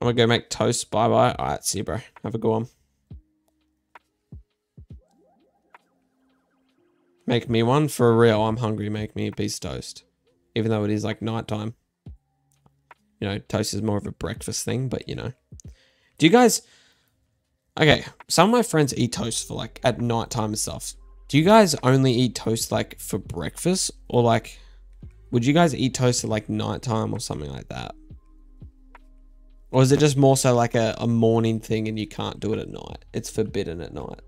I'm gonna go make toast. Bye bye. Alright, see you, bro. Have a good one. Make me one for real. I'm hungry. Make me a piece of toast. Even though it is like nighttime. You know, toast is more of a breakfast thing, but you know. Do you guys. Okay, some of my friends eat toast for like at nighttime and stuff. Do you guys only eat toast like for breakfast? Or like. Would you guys eat toast at like nighttime or something like that? Or is it just more so like a morning thing and you can't do it at night? It's forbidden at night.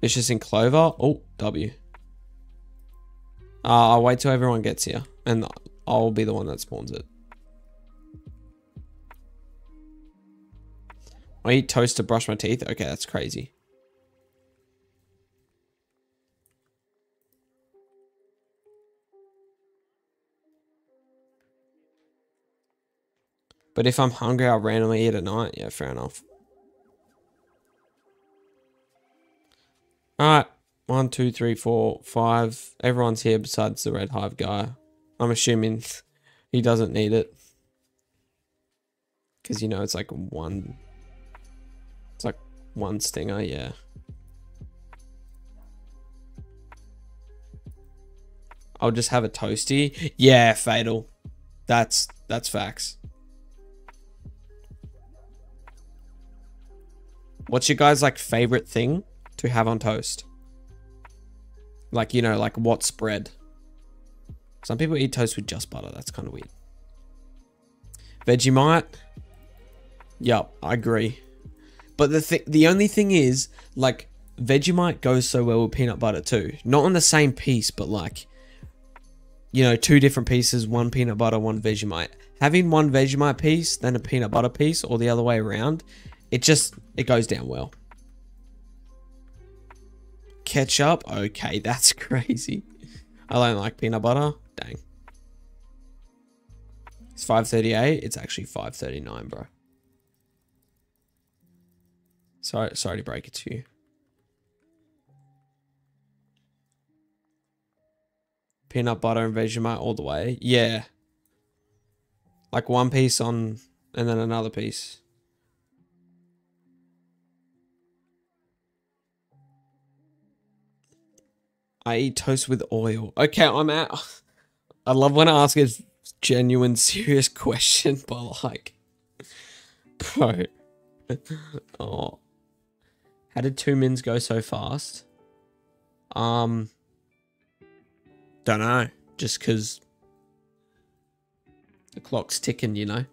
Vicious in Clover. Oh, W. I'll wait till everyone gets here. And I'll be the one that spawns it. I eat toast to brush my teeth. Okay, that's crazy. But if I'm hungry, I'll randomly eat at night. Yeah, fair enough. Alright. 1, 2, 3, 4, 5. Everyone's here besides the Red Hive guy. I'm assuming He doesn't need it. Because, you know, it's like one. It's like one stinger, yeah. I'll just have a toasty. Yeah, Fatal. That's facts. What's your guys' like favorite thing to have on toast? Like, you know, like what spread? Some people eat toast with just butter. That's kind of weird. Vegemite. Yup, I agree. But the only thing is, like, Vegemite goes so well with peanut butter too. Not on the same piece, but like, you know, two different pieces, one peanut butter, one Vegemite. Having one Vegemite piece, then a peanut butter piece, or the other way around, it goes down well. Ketchup? Okay, that's crazy. I don't like peanut butter. Dang. It's 5:38. It's actually 5:39, bro. Sorry to break it to you. Peanut butter and Vegemite all the way. Yeah. Like one piece on, and then another piece. I eat toast with oil. Okay, I'm out. I love when I ask a genuine, serious question, but like, bro. Oh, how did 2 mins go so fast? Don't know. Just because the clock's ticking, you know.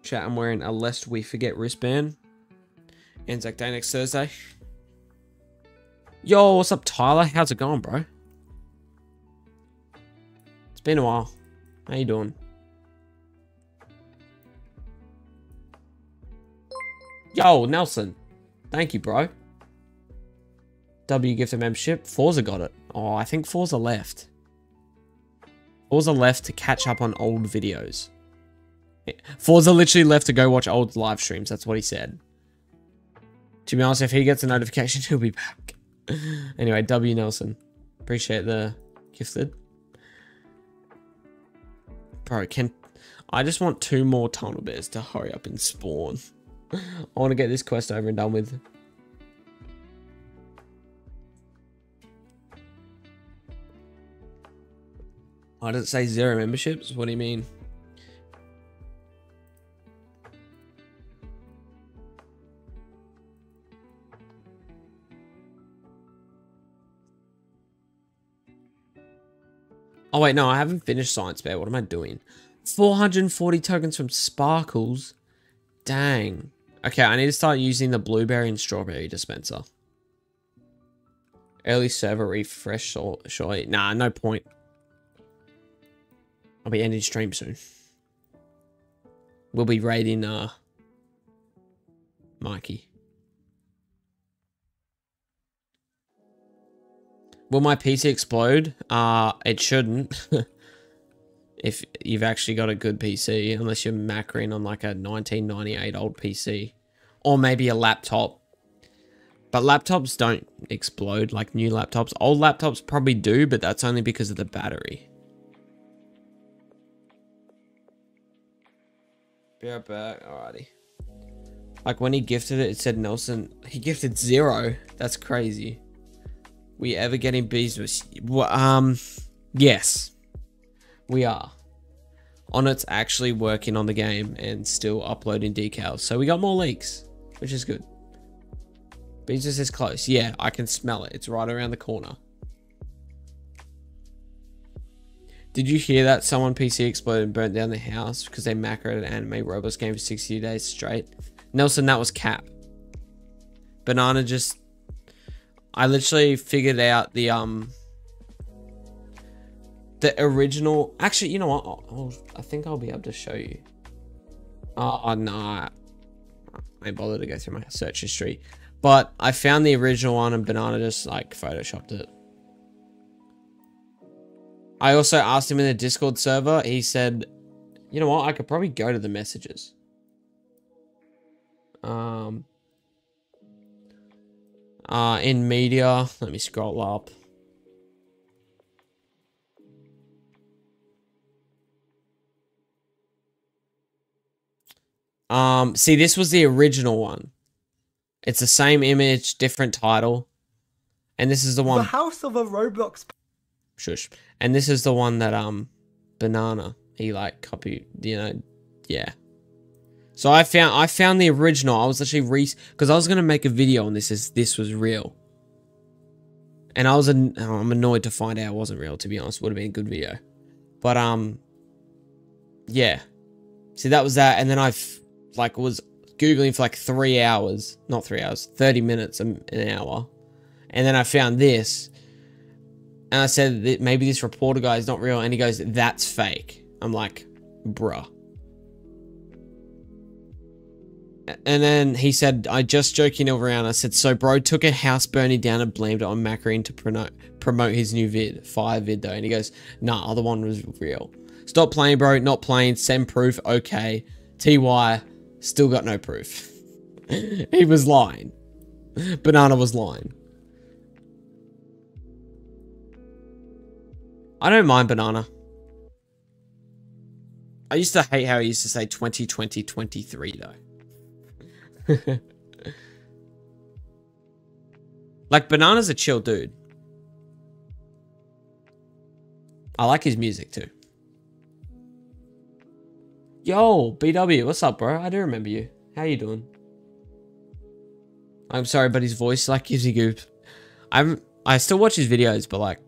Chat, I'm wearing a Lest We Forget wristband. Anzac Day next Thursday. Yo, what's up, Tyler? How's it going, bro? It's been a while. How you doing? Yo, Nelson. Thank you, bro. W gifted membership. Forza got it. Oh, I think Forza left. Forza left to catch up on old videos. Forza literally left to go watch old live streams. That's what he said. To be honest, if he gets a notification, he'll be back. Anyway, W Nelson. Appreciate the gifted. Bro, I just want 2 more tunnel bears to hurry up and spawn. I want to get this quest over and done with. I didn't say 0 memberships. What do you mean? Oh wait, no, I haven't finished Science Bear. What am I doing? 440 tokens from Sparkles. Dang. Okay, I need to start using the blueberry and strawberry dispenser. Early server refresh, surely. Nah, no point. I'll be ending stream soon. We'll be raiding Mikey. Will my PC explode? It shouldn't. If you've actually got a good PC, unless you're macroing on like a 1998 old PC or maybe a laptop. But laptops don't explode like new laptops. Old laptops probably do, but that's only because of the battery. Be right back. Alrighty. Like when he gifted it, it said Nelson. He gifted 0. That's crazy. We ever getting Beesmas? Well, yes, we are. Onett's actually working on the game and still uploading decals, so we got more leaks, which is good. Beesmas is close. Yeah, I can smell it. It's right around the corner. Did you hear that? Someone PC exploded and burnt down the house because they macroed an anime Roblox game for 60 days straight. Nelson, that was cap. Banana just. I literally figured out the original. Actually, you know what? I think I'll be able to show you. Oh, nah. I ain't bothered to go through my search history. But I found the original one and Banana just like photoshopped it. I also asked him in the Discord server. He said, you know what? I could probably go to the messages. In media, let me scroll up. See, this was the original one. It's the same image, different title. And this is the one... The House of a Roblox... Shush. And this is the one that, Banana, he, like, copied, you know, yeah. So I found the original. I was actually because I was going to make a video on this as this was real. And I was, I'm annoyed to find out it wasn't real, to be honest. Would have been a good video. But, yeah. See, that was that. And then I've, like, was Googling for like 3 hours, not 3 hours, 30 minutes, an hour. And then I found this. And I said, that maybe this reporter guy is not real. And he goes, that's fake. I'm like, bruh. And then he said, I just joking around. I said, so bro took a house burning down and blamed it on Macarine to promote his new vid, fire vid though. And he goes, nah, other one was real. Stop playing, bro. Not playing. Send proof. Okay. TY. Still got no proof. He was lying. Banana was lying. I don't mind Banana. I used to hate how he used to say 2020-23 though. Like, Banana's a chill dude. I like his music too. Yo, BW, what's up, bro? I do remember you. How you doing? I'm sorry, but his voice, like, gives you goop. I still watch his videos, but, like,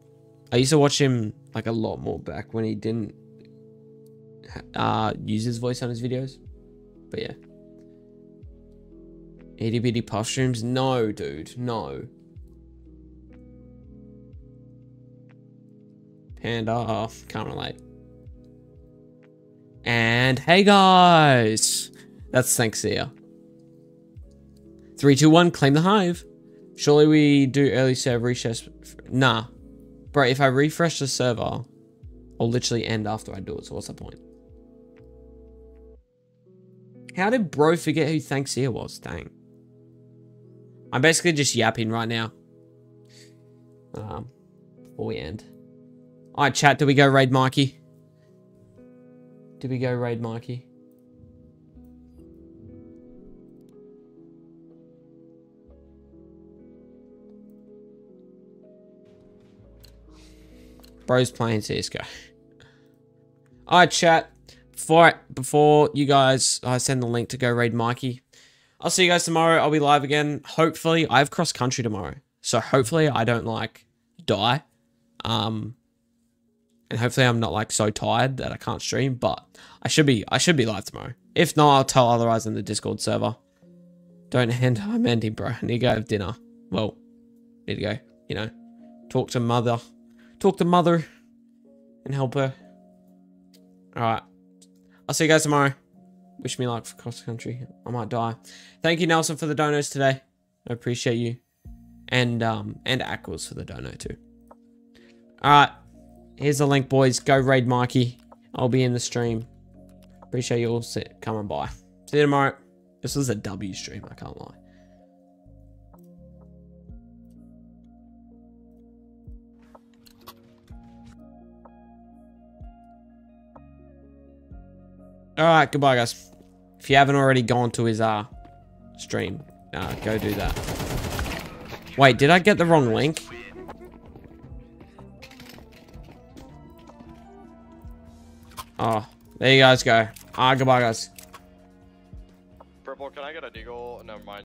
I used to watch him, like, a lot more back when he didn't use his voice on his videos. But, yeah. Itty bitty mushrooms? No, dude. No. Panda. Oh, can't relate. And hey guys, that's thanks here. 3, 2, 1, claim the hive. Surely we do early server refresh. Nah, bro. If I refresh the server, I'll literally end after I do it. So what's the point? How did bro forget who thanks here was? Dang. I'm basically just yapping right now. Before we end. All right, chat. Do we go raid Mikey? Did we go raid Mikey? Bro's playing CSGO. Alright, chat. Before you guys, I send the link to go raid Mikey. I'll see you guys tomorrow. I'll be live again. Hopefully, I have cross country tomorrow. So hopefully I don't, like, die. And hopefully I'm not, like, so tired that I can't stream, but I should be live tomorrow. If not, I'll tell otherwise in the Discord server. Don't end. I'm ending, bro. I need to go have dinner. Well, need to go, you know, talk to mother. Talk to mother and help her. All right. I'll see you guys tomorrow. Wish me luck for cross country. I might die. Thank you, Nelson, for the donos today. I appreciate you. And Aquiles for the dono too. All right. Here's the link, boys. Go raid Mikey. I'll be in the stream. Appreciate you all coming by. See you tomorrow. This was a W stream, I can't lie. Alright, goodbye, guys. If you haven't already gone to his stream, go do that. Wait, did I get the wrong link? Oh, there you guys go. Ah, goodbye, guys. Purple, can I get a deagle? Never mind.